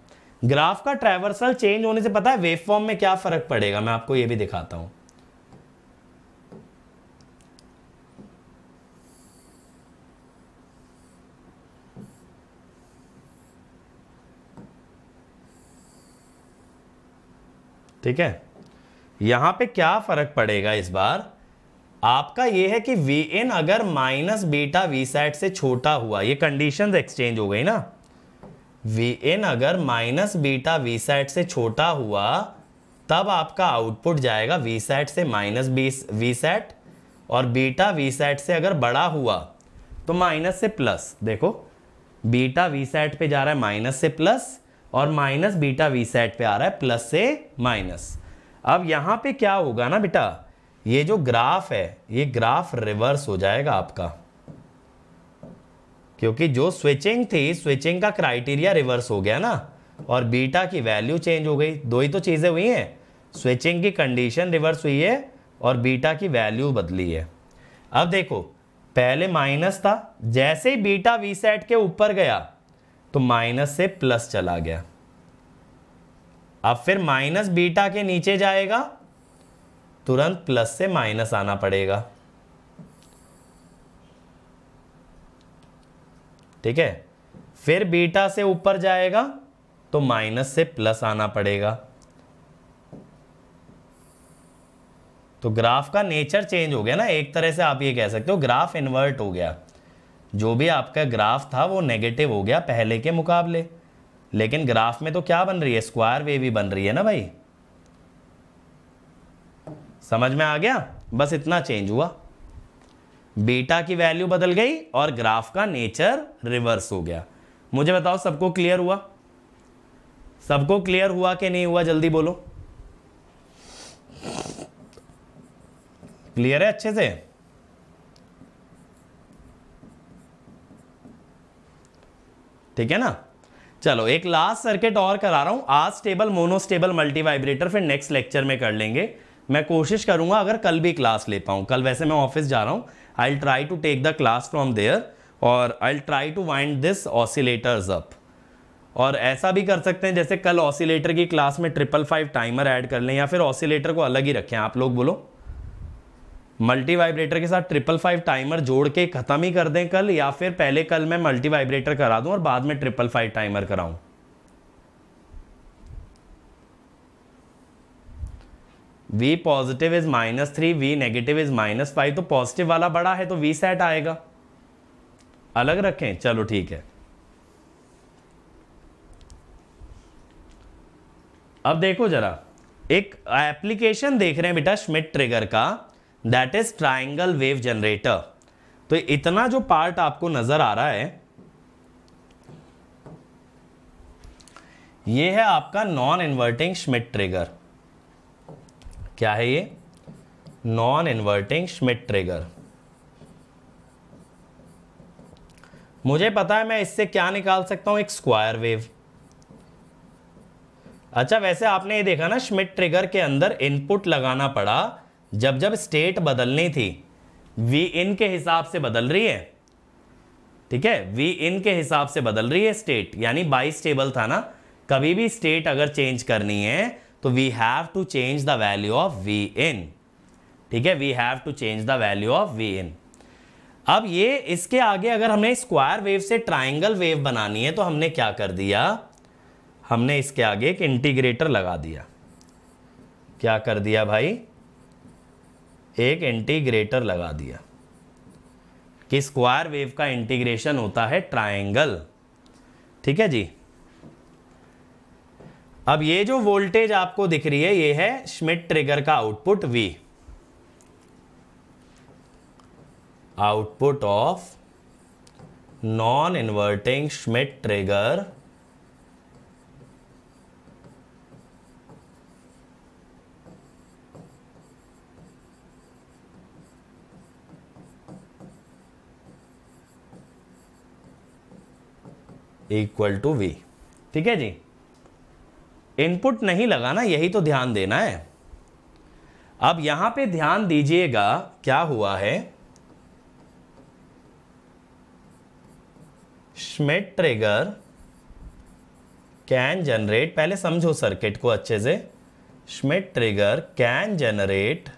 ग्राफ का ट्रैवर्सल चेंज होने से पता है वेवफॉर्म में क्या फर्क पड़ेगा, मैं आपको यह भी दिखाता हूं। ठीक है, यहां पे क्या फर्क पड़ेगा इस बार आपका, ये है कि वी इन अगर माइनस बीटा वी सैट से छोटा हुआ, ये कंडीशंस एक्सचेंज हो गई ना, वी इन अगर माइनस बीटा वी सैट से छोटा हुआ तब आपका आउटपुट जाएगा वी सैट से माइनस बीस वी सैट, और बीटा वी सैट से अगर बड़ा हुआ तो माइनस से प्लस। देखो बीटा वी सैट पे जा रहा है माइनस से प्लस और माइनस बीटा वी सैट पे आ रहा है प्लस से माइनस। अब यहाँ पे क्या होगा ना बेटा, ये जो ग्राफ है ये ग्राफ रिवर्स हो जाएगा आपका, क्योंकि जो स्विचिंग थी स्विचिंग का क्राइटेरिया रिवर्स हो गया ना और बीटा की वैल्यू चेंज हो गई। दो ही तो चीज़ें हुई हैं, स्विचिंग की कंडीशन रिवर्स हुई है और बीटा की वैल्यू बदली है। अब देखो पहले माइनस था, जैसे ही बीटा वी सैट के ऊपर गया तो माइनस से प्लस चला गया। अब फिर माइनस बीटा के नीचे जाएगा तुरंत प्लस से माइनस आना पड़ेगा। ठीक है, फिर बीटा से ऊपर जाएगा तो माइनस से प्लस आना पड़ेगा। तो ग्राफ का नेचर चेंज हो गया ना, एक तरह से आप ये कह सकते हो ग्राफ इन्वर्ट हो गया। जो भी आपका ग्राफ था वो नेगेटिव हो गया पहले के मुकाबले, लेकिन ग्राफ में तो क्या बन रही है, स्क्वायर वेव ही बन रही है ना भाई। समझ में आ गया, बस इतना चेंज हुआ, बीटा की वैल्यू बदल गई और ग्राफ का नेचर रिवर्स हो गया। मुझे बताओ सबको क्लियर हुआ, सबको क्लियर हुआ कि नहीं हुआ, जल्दी बोलो। क्लियर है अच्छे से? ठीक है ना, चलो एक लास्ट सर्किट और करा रहा हूँ आज, स्टेबल मोनोस्टेबल मल्टी वाइब्रेटर, फिर नेक्स्ट लेक्चर में कर लेंगे। मैं कोशिश करूँगा अगर कल भी क्लास ले पाऊँ, कल वैसे मैं ऑफिस जा रहा हूँ, I will try to take the class from there और I will try to wind this oscillators up. और ऐसा भी कर सकते हैं जैसे कल ऑसिलेटर की क्लास में ट्रिपल फाइव टाइमर ऐड कर लें, या फिर ऑसिलेटर को अलग ही रखें। आप लोग बोलो मल्टी वाइब्रेटर के साथ ट्रिपल फाइव टाइमर जोड़ के ख़त्म ही कर दें कल, या फिर पहले कल मैं मल्टी वाइब्रेटर करा दूं और बाद में ट्रिपल फाइव टाइमर कराऊं। V positive is minus three, V negative is minus five, तो पॉजिटिव वाला बड़ा है तो V सेट आएगा। अलग रखें, चलो ठीक है। अब देखो जरा, एक एप्लीकेशन देख रहे हैं बेटा श्मिट ट्रिगर का, that is triangle wave generator. तो इतना जो पार्ट आपको नजर आ रहा है ये है आपका नॉन इन्वर्टिंग श्मिट ट्रिगर। क्या है ये? Non inverting Schmitt trigger. मुझे पता है मैं इससे क्या निकाल सकता हूं, एक स्क्वायर वेव। अच्छा वैसे आपने ये देखा ना, श्मिट ट्रिगर के अंदर इनपुट लगाना पड़ा जब जब स्टेट बदलनी थी, वी इन के हिसाब से बदल रही है, ठीक है, वी इन के हिसाब से बदल रही है स्टेट, यानी बाई स्टेबल था ना। कभी भी स्टेट अगर चेंज करनी है तो we have to change the value of V in, ठीक है, we have to change the value of V in. अब ये इसके आगे अगर हमने स्क्वायर वेव से ट्राइंगल वेव बनानी है तो हमने क्या कर दिया, हमने इसके आगे एक इंटीग्रेटर लगा दिया। क्या कर दिया भाई? एक इंटीग्रेटर लगा दिया कि स्क्वायर वेव का इंटीग्रेशन होता है ट्रायंगल, ठीक है जी। अब ये जो वोल्टेज आपको दिख रही है ये है श्मिट ट्रिगर का output V, output of non inverting Schmitt trigger equal to V, ठीक है जी। इनपुट नहीं लगाना, यही तो ध्यान देना है। अब यहां पे ध्यान दीजिएगा क्या हुआ है, श्मिट ट्रिगर कैन जनरेट, पहले समझो सर्किट को अच्छे से, Schmitt trigger can generate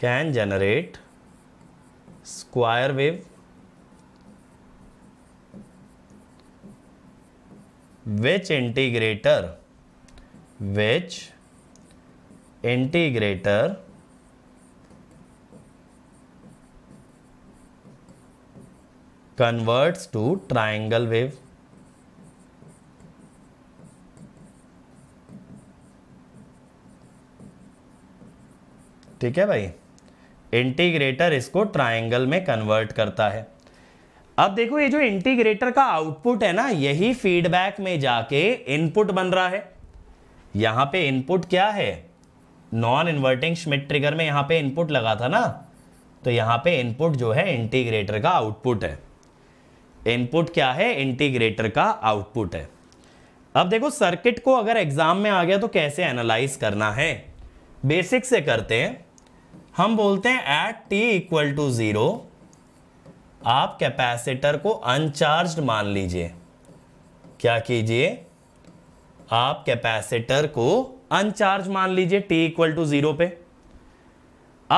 can generate square wave Which integrator which integrator converts to triangle wave, ठीक है भाई। इंटीग्रेटर इसको ट्राइंगल में कन्वर्ट करता है। अब देखो ये जो इंटीग्रेटर का आउटपुट है ना, यही फीडबैक में जाके इनपुट बन रहा है। यहां पे इनपुट क्या है, नॉन इन्वर्टिंग श्मिट ट्रिगर में यहां पे इनपुट लगा था ना, तो यहां पे इनपुट जो है इंटीग्रेटर का आउटपुट है। इनपुट क्या है, इंटीग्रेटर का आउटपुट है। अब देखो सर्किट को अगर एग्जाम में आ गया तो कैसे एनालाइज करना है, बेसिक से करते हैं। हम बोलते हैं at T equal to zero आप कैपेसिटर को अनचार्ज्ड मान लीजिए। क्या कीजिए, आप कैपेसिटर को अनचार्ज मान लीजिए t इक्वल टू जीरो पे।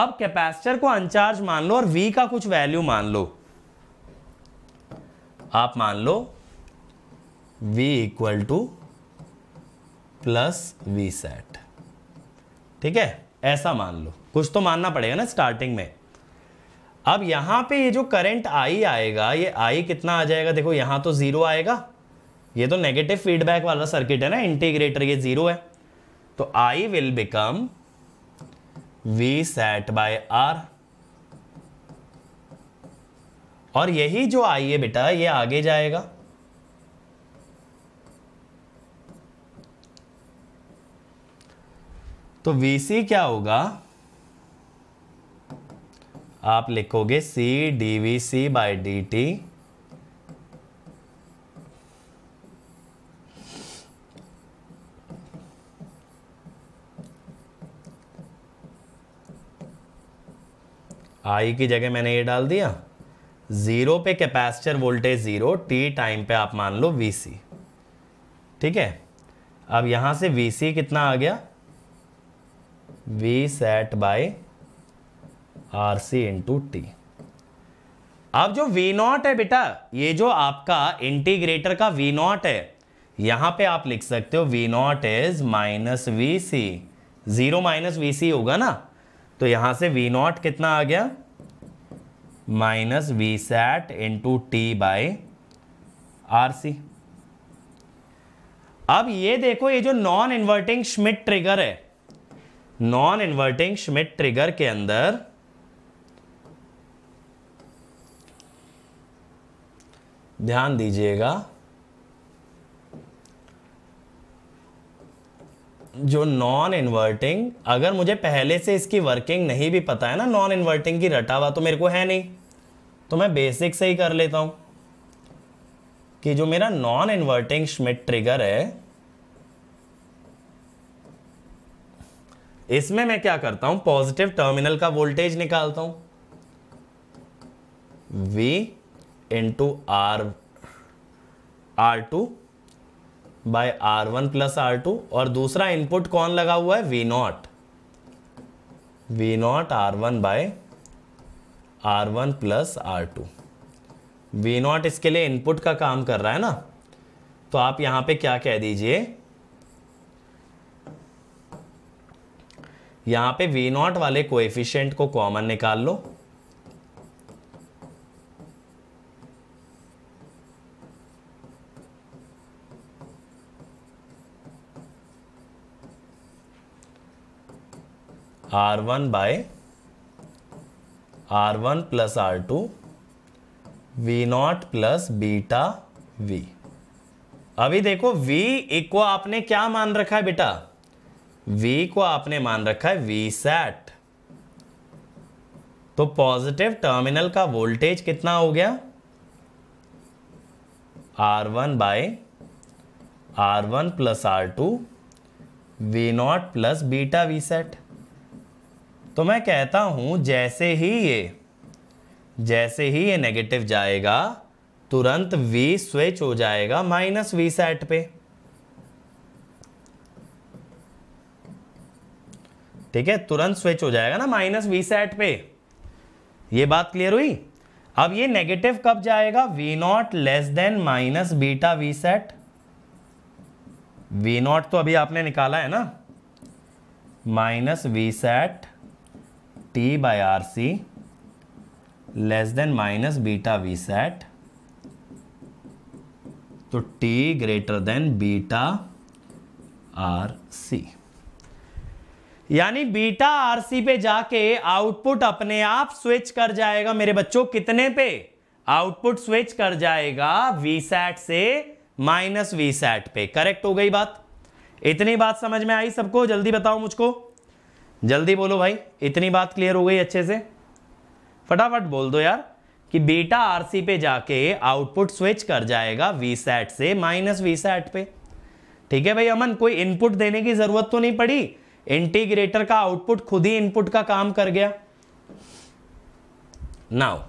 अब कैपेसिटर को अनचार्ज मान लो और V का कुछ वैल्यू मान लो, आप मान लो V equal to plus V set, ठीक है, ऐसा मान लो। कुछ तो मानना पड़ेगा ना स्टार्टिंग में। अब यहां पे ये जो करंट आई आएगा, ये आई कितना आ जाएगा, देखो यहां तो जीरो आएगा, ये तो नेगेटिव फीडबैक वाला सर्किट है ना, इंटीग्रेटर ये जीरो है, तो I will become V sat by R. और यही जो आई है बेटा ये आगे जाएगा, तो वी सी क्या होगा, आप लिखोगे C D V C by D T I की जगह मैंने ये डाल दिया, ज़ीरो पे capacitor voltage zero, T time पे आप मान लो वी सी, ठीक है। अब यहाँ से वी सी कितना आ गया, V sat by R C into T. अब जो वी नॉट है बेटा, ये जो आपका इंटीग्रेटर का वी नॉट है, यहाँ पे आप लिख सकते हो V not is minus V C, zero minus V C होगा ना, तो यहाँ से वी नॉट कितना आ गया, minus V sat into T by R C. अब ये देखो, ये जो नॉन इन्वर्टिंग श्मिट ट्रिगर है, नॉन इन्वर्टिंग श्मिट ट्रिगर के अंदर ध्यान दीजिएगा, जो नॉन इन्वर्टिंग, अगर मुझे पहले से इसकी वर्किंग नहीं भी पता है ना, नॉन इन्वर्टिंग की रटा हुआ तो मेरे को है नहीं, तो मैं बेसिक से ही कर लेता हूँ कि जो मेरा नॉन इन्वर्टिंग श्मिट ट्रिगर है, इसमें मैं क्या करता हूँ, पॉजिटिव टर्मिनल का वोल्टेज निकालता हूँ, V into R R two by R one plus R two, और दूसरा इनपुट कौन लगा हुआ है, V naught, V not R one by R one plus R two. V naught इसके लिए इनपुट का काम कर रहा है ना, तो आप यहां पे क्या कह दीजिए, यहां पे वी नॉट वाले कोएफिशिएंट को कॉमन निकाल लो, R one by R one plus R two V not plus beta V. अभी देखो वी को आपने क्या मान रखा है बेटा, वी को आपने मान रखा है वी सैट, तो पॉजिटिव टर्मिनल का वोल्टेज कितना हो गया, R one by R one plus R two V not plus beta V sat. तो मैं कहता हूं जैसे ही ये जैसे ही ये नेगेटिव जाएगा, तुरंत V स्विच हो जाएगा माइनस वी सैट पे, ठीक है, तुरंत स्विच हो जाएगा ना माइनस वी सैट पे। ये बात क्लियर हुई। अब ये नेगेटिव कब जाएगा, V naught less than minus beta V sat. V naught तो अभी आपने निकाला है ना, minus V sat T by R C less than minus beta V sat, तो T greater than beta R C, यानी बीटा आर सी पे जाके आउटपुट अपने आप स्विच कर जाएगा मेरे बच्चों, कितने पे, आउटपुट स्विच कर जाएगा वी सैट से माइनस वी सैट पे। करेक्ट हो गई बात, इतनी बात समझ में आई सबको? जल्दी बताओ मुझको, जल्दी बोलो भाई, इतनी बात क्लियर हो गई अच्छे से? फटाफट बोल दो यार कि बीटा आरसी पे जाके आउटपुट स्विच कर जाएगा वी सैट से माइनस वी सैट पे। ठीक है भाई अमन, कोई इनपुट देने की जरूरत तो नहीं पड़ी, इंटीग्रेटर का आउटपुट खुद ही इनपुट का काम कर गया। नाउ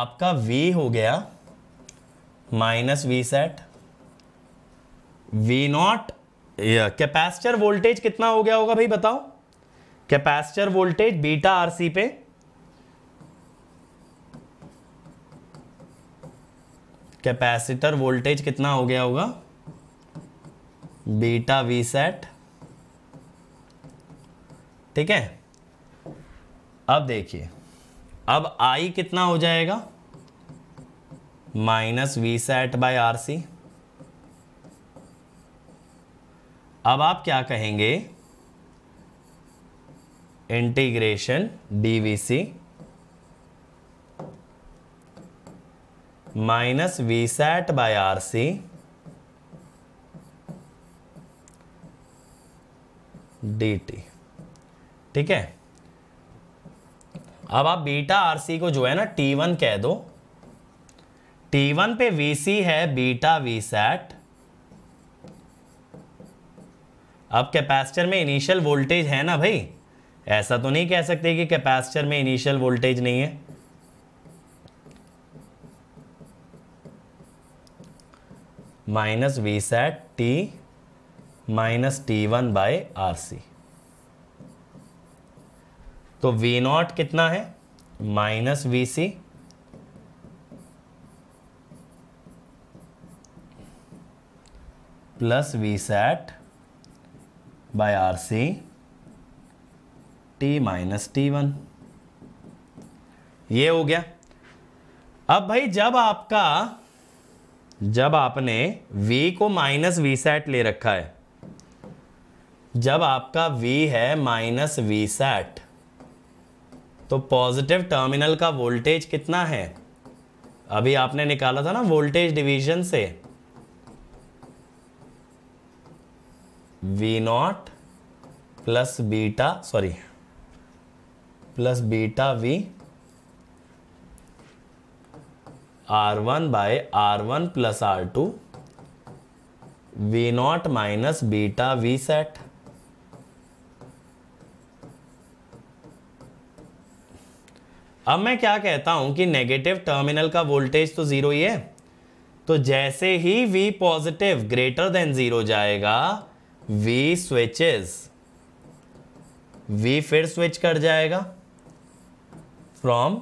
आपका वी हो गया minus V sat, V naught, capacitor voltage कितना हो गया होगा भाई बताओ, कैपेसिटर वोल्टेज बीटा आरसी पे, कैपेसिटर वोल्टेज कितना हो गया होगा, बीटा वी सैट, ठीक है। अब देखिए, अब आई कितना हो जाएगा, minus V sat by R C. अब आप क्या कहेंगे, integration DVC minus V sat by R C D T, ठीक है। अब आप बीटा आर सी को जो है ना टी वन कह दो, टी वन पे वी सी है बीटा वी सैट, अब कैपेसिटर में इनिशियल वोल्टेज है ना भाई, ऐसा तो नहीं कह सकते कि कैपेसिटर में इनिशियल वोल्टेज नहीं है। Minus V sat T minus T one by R C, तो वी नॉट कितना है minus V C plus V sat by R C T minus T one, ये हो गया। अब भाई जब आपका जब आपने v को माइनस वी सैट ले रखा है, जब आपका v है माइनस वी सैट, तो पॉजिटिव टर्मिनल का वोल्टेज कितना है, अभी आपने निकाला था ना वोल्टेज डिवीजन से, V not plus beta sorry plus beta V R one by R one plus R two V not minus beta V set, अब मैं क्या कहता हूं कि नेगेटिव टर्मिनल का वोल्टेज तो जीरो ही है, तो जैसे ही v positive greater than zero जाएगा v स्विचेस, v फिर स्विच कर जाएगा from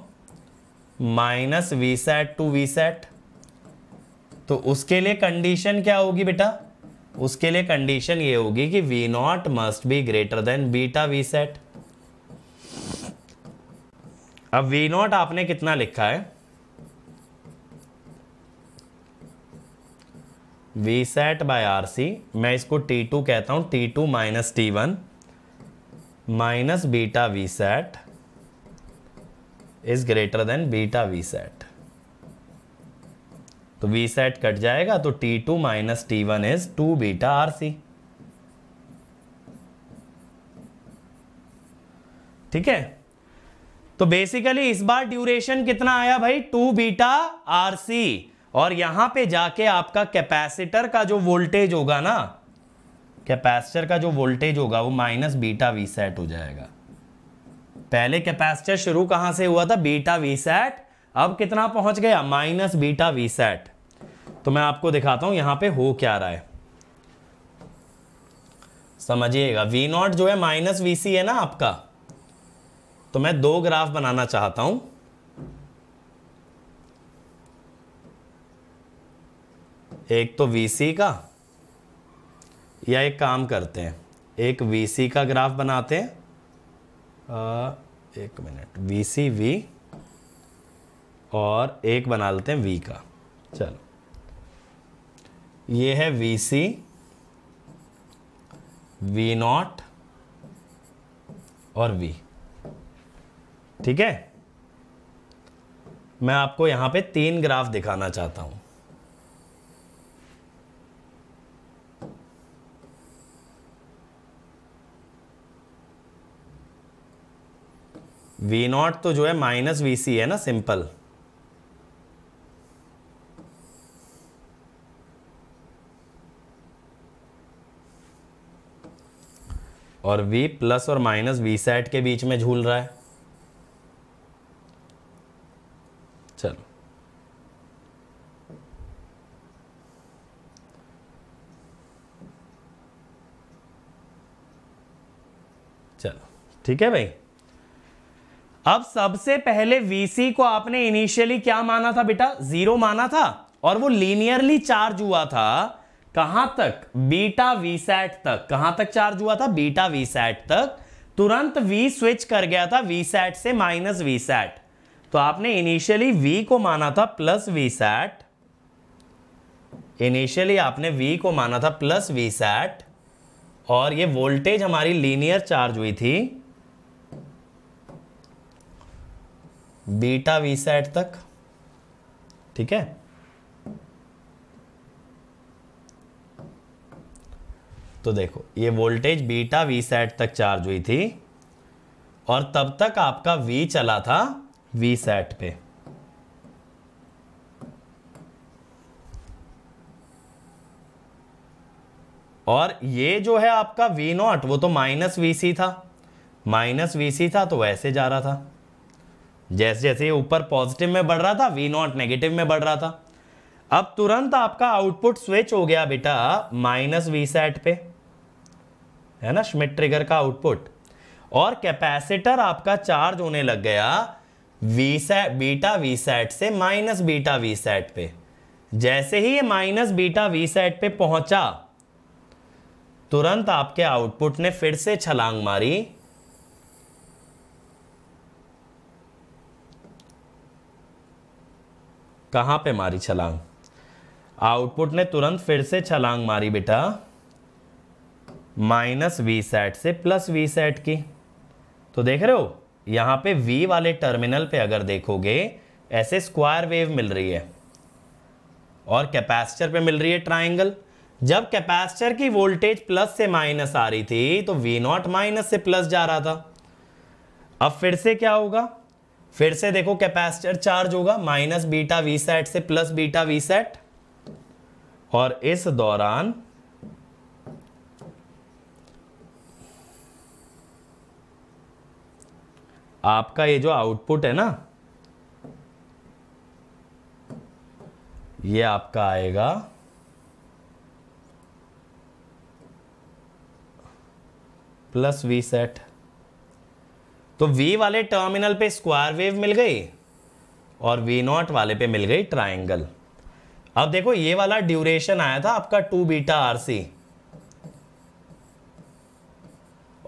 minus V set to V set. तो उसके लिए कंडीशन क्या होगी बेटा, उसके लिए कंडीशन ये होगी कि V naught must be greater than beta V set. अब वी नॉट आपने कितना लिखा है, V sat by R C, मैं इसको टी टू कहता हूं, T two minus T one minus beta V sat is greater than beta V set, तो वी सेट कट जाएगा, तो T two minus T one is two beta R C, ठीक है। तो बेसिकली इस बार duration कितना आया भाई, टू बीटा आर सी, और यहां पे जाके आपका कैपेसिटर का जो वोल्टेज होगा ना, कैपेसिटर का जो वोल्टेज होगा वो माइनस बीटा वी सेट हो जाएगा। पहले कैपेसिटर शुरू कहां से हुआ था, बीटा वी सेट, अब कितना पहुंच गया माइनस बीटा वी सेट। तो मैं आपको दिखाता हूं यहां पे हो क्या रहा है, समझिएगा। वी नॉट जो है माइनस वी सी है ना आपका, तो मैं दो ग्राफ बनाना चाहता हूं। एक तो V C का, या एक काम करते हैं एक V C का ग्राफ बनाते हैं, आ, एक मिनट V C V और एक बना लेते हैं V का। चलो, ये है V C V नॉट और V, ठीक है। मैं आपको यहां पे तीन ग्राफ दिखाना चाहता हूं। वी नॉट तो जो है माइनस वी सी है ना, सिंपल। और वी प्लस और माइनस वी सेट के बीच में झूल रहा है। चलो, चलो ठीक है भाई। अब सबसे पहले V C को आपने इनिशियली क्या माना था बेटा, जीरो माना था, और वो लीनियरली चार्ज हुआ था कहां तक, बीटा V सेट तक। कहां तक चार्ज हुआ था, बीटा V सेट तक। तुरंत V स्विच कर गया था V सेट से माइनस V सेट, तो आपने इनिशियली V को माना था प्लस V सेट, इनिशियली आपने V को माना था प्लस V सेट, और ये वोल्टेज हमारी लीनियर चार्ज हुई थी बीटा वी सेट तक, ठीक है। तो देखो, ये वोल्टेज बीटा वी सेट तक चार्ज हुई थी, और तब तक आपका वी चला था वी सेट पे। और ये जो है आपका वी नॉट वो तो माइनस वी सी था, माइनस वी सी था तो वैसे जा रहा था, जैसे जैसे ये ऊपर पॉजिटिव में बढ़ रहा था वी नॉट नेगेटिव में बढ़ रहा था। अब तुरंत आपका आउटपुट स्विच हो गया बेटा माइनस वी सैट पे, है ना, श्मिट ट्रिगर का आउटपुट, और कैपेसिटर आपका चार्ज होने लग गया V sat beta V sat से माइनस बीटा वी सैट पे। जैसे ही ये माइनस बीटा वी सैट पे पहुंचा तुरंत आपके आउटपुट ने फिर से छलांग मारी कहां पे मारी छलांग, आउटपुट ने तुरंत फिर से छलांग मारी बेटा माइनस वी सैट से प्लस वी सैट की। तो देख रहे हो यहाँ पे वी वाले टर्मिनल पे अगर देखोगे ऐसे स्क्वायर वेव मिल रही है और कैपेसिटर पे मिल रही है ट्राइंगल। जब कैपेसिटर की वोल्टेज प्लस से माइनस आ रही थी तो वी नॉट माइनस से प्लस जा रहा था। अब फिर से क्या होगा, फिर से देखो कैपेसिटर चार्ज होगा माइनस बीटा वी सैट से प्लस बीटा वी सैट, और इस दौरान आपका ये जो आउटपुट है ना ये आपका आएगा प्लस वी सेट। तो वी वाले टर्मिनल पे स्क्वायर वेव मिल गई और वी नॉट वाले पे मिल गई ट्राइंगल। अब देखो ये वाला ड्यूरेशन आया था आपका टू बीटा आर सी,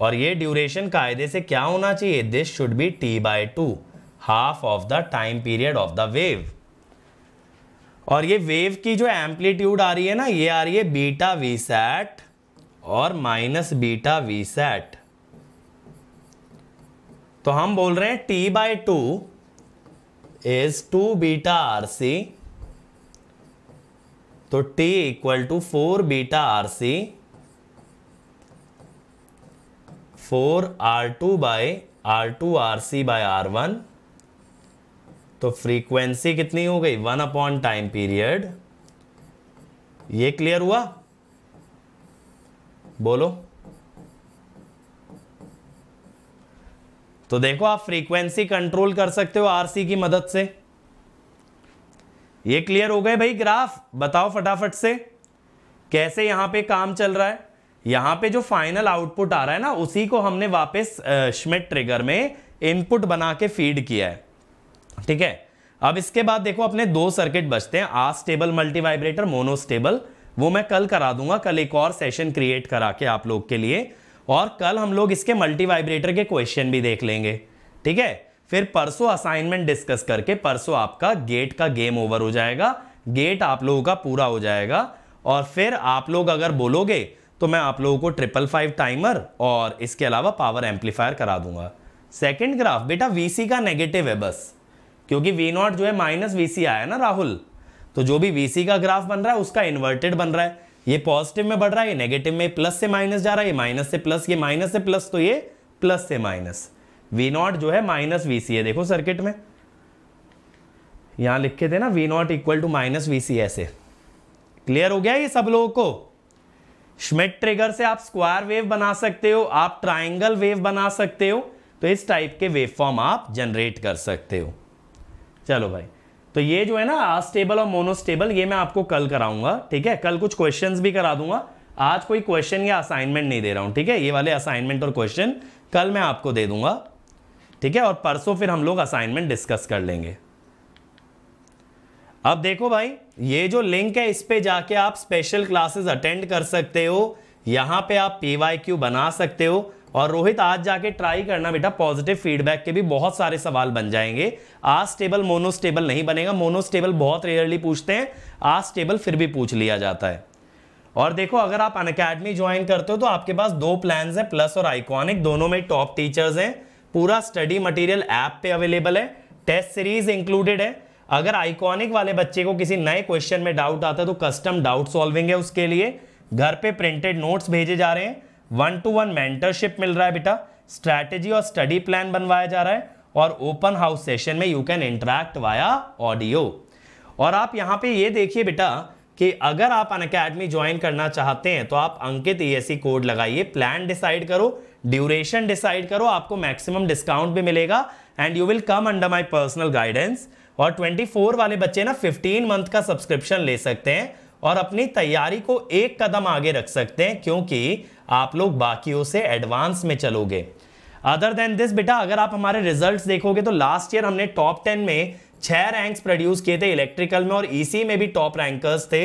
और ये ड्यूरेशन कायदे से क्या होना चाहिए, this should be T by two, half of the time period of the wave. और ये वेव की जो एम्पलीट्यूड आ रही है ना ये आ रही है बीटा वी सैट और माइनस बीटा वी सैट। तो हम बोल रहे हैं T by two is two beta R C, तो T equal to four beta R C four R two by R two R C by R one. तो frequency कितनी हो गई, वन अपॉन टाइम पीरियड। ये clear हुआ, बोलो। तो देखो आप फ्रीक्वेंसी कंट्रोल कर सकते हो आर सी की मदद से। ये क्लियर हो गए भाई ग्राफ, बताओ फटाफट से कैसे यहाँ पे काम चल रहा है। यहाँ पे जो फाइनल आउटपुट आ रहा है ना उसी को हमने वापस श्मिट ट्रिगर में इनपुट बना के फीड किया है, ठीक है। अब इसके बाद देखो अपने दो सर्किट बचते हैं, astable multivibrator, monostable, वो मैं कल करा दूंगा, कल एक और सेशन क्रिएट करा के आप लोग के लिए, और कल हम लोग इसके मल्टी वाइब्रेटर के क्वेश्चन भी देख लेंगे, ठीक है। फिर परसों असाइनमेंट डिस्कस करके परसों आपका गेट का गेम ओवर हो जाएगा, गेट आप लोगों का पूरा हो जाएगा। और फिर आप लोग अगर बोलोगे तो मैं आप लोगों को ट्रिपल फाइव टाइमर और इसके अलावा पावर एम्पलीफायर करा दूंगा। सेकंड ग्राफ बेटा वीसी का नेगेटिव है बस, क्योंकि वी नॉट जो है माइनस वीसी आया ना राहुल, तो जो भी वीसी का ग्राफ बन रहा है उसका इन्वर्टेड बन रहा है। ये पॉजिटिव में बढ़ रहा है, ये नेगेटिव में प्लस से माइनस जा रहा है, ये माइनस से प्लस, ये माइनस से प्लस, तो ये प्लस से माइनस। वी नॉट जो है माइनस वीसी है, देखो सर्किट में यहां लिख के देना V not equal to minus VC. ऐसे क्लियर हो गया ये सब लोगों को। श्मिट ट्रिगर से आप स्क्वायर वेव बना सकते हो, आप ट्राइंगल वेव बना सकते हो, तो इस टाइप के वेव फॉर्म आप जनरेट कर सकते हो। चलो भाई, तो ये जो है ना अस्टेबल और मोनोस्टेबल ये मैं आपको कल कराऊंगा, ठीक है। कल कुछ क्वेश्चंस भी करा दूंगा, आज कोई क्वेश्चन या असाइनमेंट नहीं दे रहा हूं, ठीक है। ये वाले असाइनमेंट और क्वेश्चन कल मैं आपको दे दूंगा, ठीक है। और परसों फिर हम लोग असाइनमेंट डिस्कस कर लेंगे। अब देखो भाई ये जो लिंक है इस पे जाके आप स्पेशल क्लासेस अटेंड कर सकते हो, यहाँ पे आप पी वाई क्यू बना सकते हो। और रोहित आज जाके ट्राई करना बेटा, पॉजिटिव फीडबैक के भी बहुत सारे सवाल बन जाएंगे। आर स्टेबल मोनो स्टेबल नहीं बनेगा, मोनो स्टेबल बहुत रेयरली पूछते हैं, आर स्टेबल फिर भी पूछ लिया जाता है। और देखो अगर आप अनअकैडमी ज्वाइन करते हो तो आपके पास दो प्लान्स हैं, प्लस और आइकॉनिक, दोनों में टॉप टीचर्स हैं। पूरा स्टडी मटेरियल ऐप पे अवेलेबल है, टेस्ट सीरीज इंक्लूडेड है। अगर आइकॉनिक वाले बच्चे को किसी नए क्वेश्चन में डाउट आता है तो कस्टम डाउट सॉल्विंग है, उसके लिए घर पे प्रिंटेड नोट्स भेजे जा रहे हैं, वन टू वन मेंटरशिप मिल रहा है बेटा, स्ट्रैटेजी और स्टडी प्लान बनवाया जा रहा है, और ओपन हाउस सेशन में you can interact via audio. और आप यहाँ पे ये देखिए बेटा कि अगर आप अनअकैडमी ज्वाइन करना चाहते हैं तो आप अंकित ईएसई कोड लगाइए, प्लान डिसाइड करो, ड्यूरेशन डिसाइड करो, आपको मैक्सिमम डिस्काउंट भी मिलेगा and you will come under my personal guidance. और चौबीस वाले बच्चे ना पंद्रह मंथ का सब्सक्रिप्शन ले सकते हैं और अपनी तैयारी को एक कदम आगे रख सकते हैं, क्योंकि आप लोग बाकियों से एडवांस में चलोगे। अदर देन दिस बेटा, अगर आप हमारे रिजल्ट्स देखोगे तो लास्ट ईयर हमने टॉप टेन में छह रैंक्स प्रोड्यूस किए थे, इलेक्ट्रिकल में और ईसी में भी टॉप रैंकर्स थे,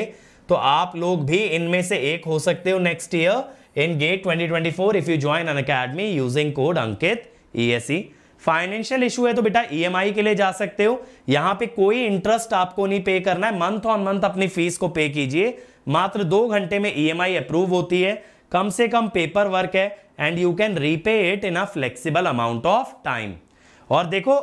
तो आप लोग भी इनमें से एक हो सकते हो next year in GATE twenty twenty four if you join Unacademy using code Ankit ESE. Financial issue है तो बेटा ईएमआई के लिए जा सकते हो, यहाँ पे कोई इंटरेस्ट आपको नहीं पे करना है, मंथ ऑन मंथ अपनी फीस को पे कीजिए, मात्र दो घंटे में ईएमआई अप्रूव होती है, कम से कम पेपर वर्क है and you can repay it in a flexible amount of time. और देखो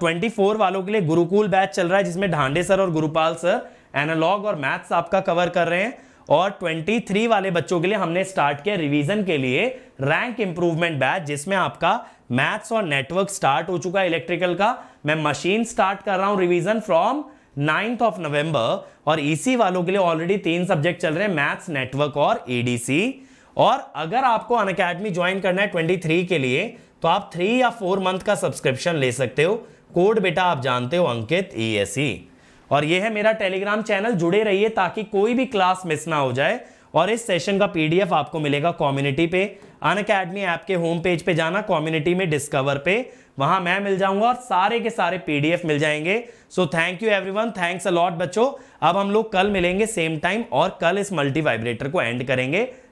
चौबीस वालों के लिए गुरुकुल बैच चल रहा है जिसमें ढांडे सर और गुरुपाल सर एनालॉग और मैथ्स आपका कवर कर रहे हैं, और तेईस वाले बच्चों के लिए हमने स्टार्ट किया रिवीजन के लिए रैंक इंप्रूवमेंट बैच, जिसमें आपका मैथ्स और नेटवर्क स्टार्ट हो चुका है इलेक्ट्रिकल का, मैं मशीन स्टार्ट कर रहा हूं revision from ninth of November, और ईसी वालों के लिए ऑलरेडी तीन सब्जेक्ट चल रहे हैं मैथ्स, नेटवर्क और ईडीसी। और अगर आपको अनअकैडमी ज्वाइन करना है तेईस के लिए तो आप थ्री या फोर मंथ का सब्सक्रिप्शन ले सकते हो, कोड बेटा आप जानते हो अंकित ईएसई। और यह है मेरा टेलीग्राम चैनल, जुड़े रहिए ताकि कोई भी क्लास मिस ना हो जाए, और इस सेशन का पीडीएफ आपको मिलेगा कम्युनिटी पे, अनअकैडमी ऐप के होम पेज पे जाना, कम्युनिटी में डिस्कवर पे, वहां मैं मिल जाऊंगा और सारे के सारे पीडीएफ मिल जाएंगे। So thank you everyone, thanks a lot बच्चों। अब हम लोग कल मिलेंगे सेम टाइम और कल इस मल्टी वाइब्रेटर को एंड करेंगे।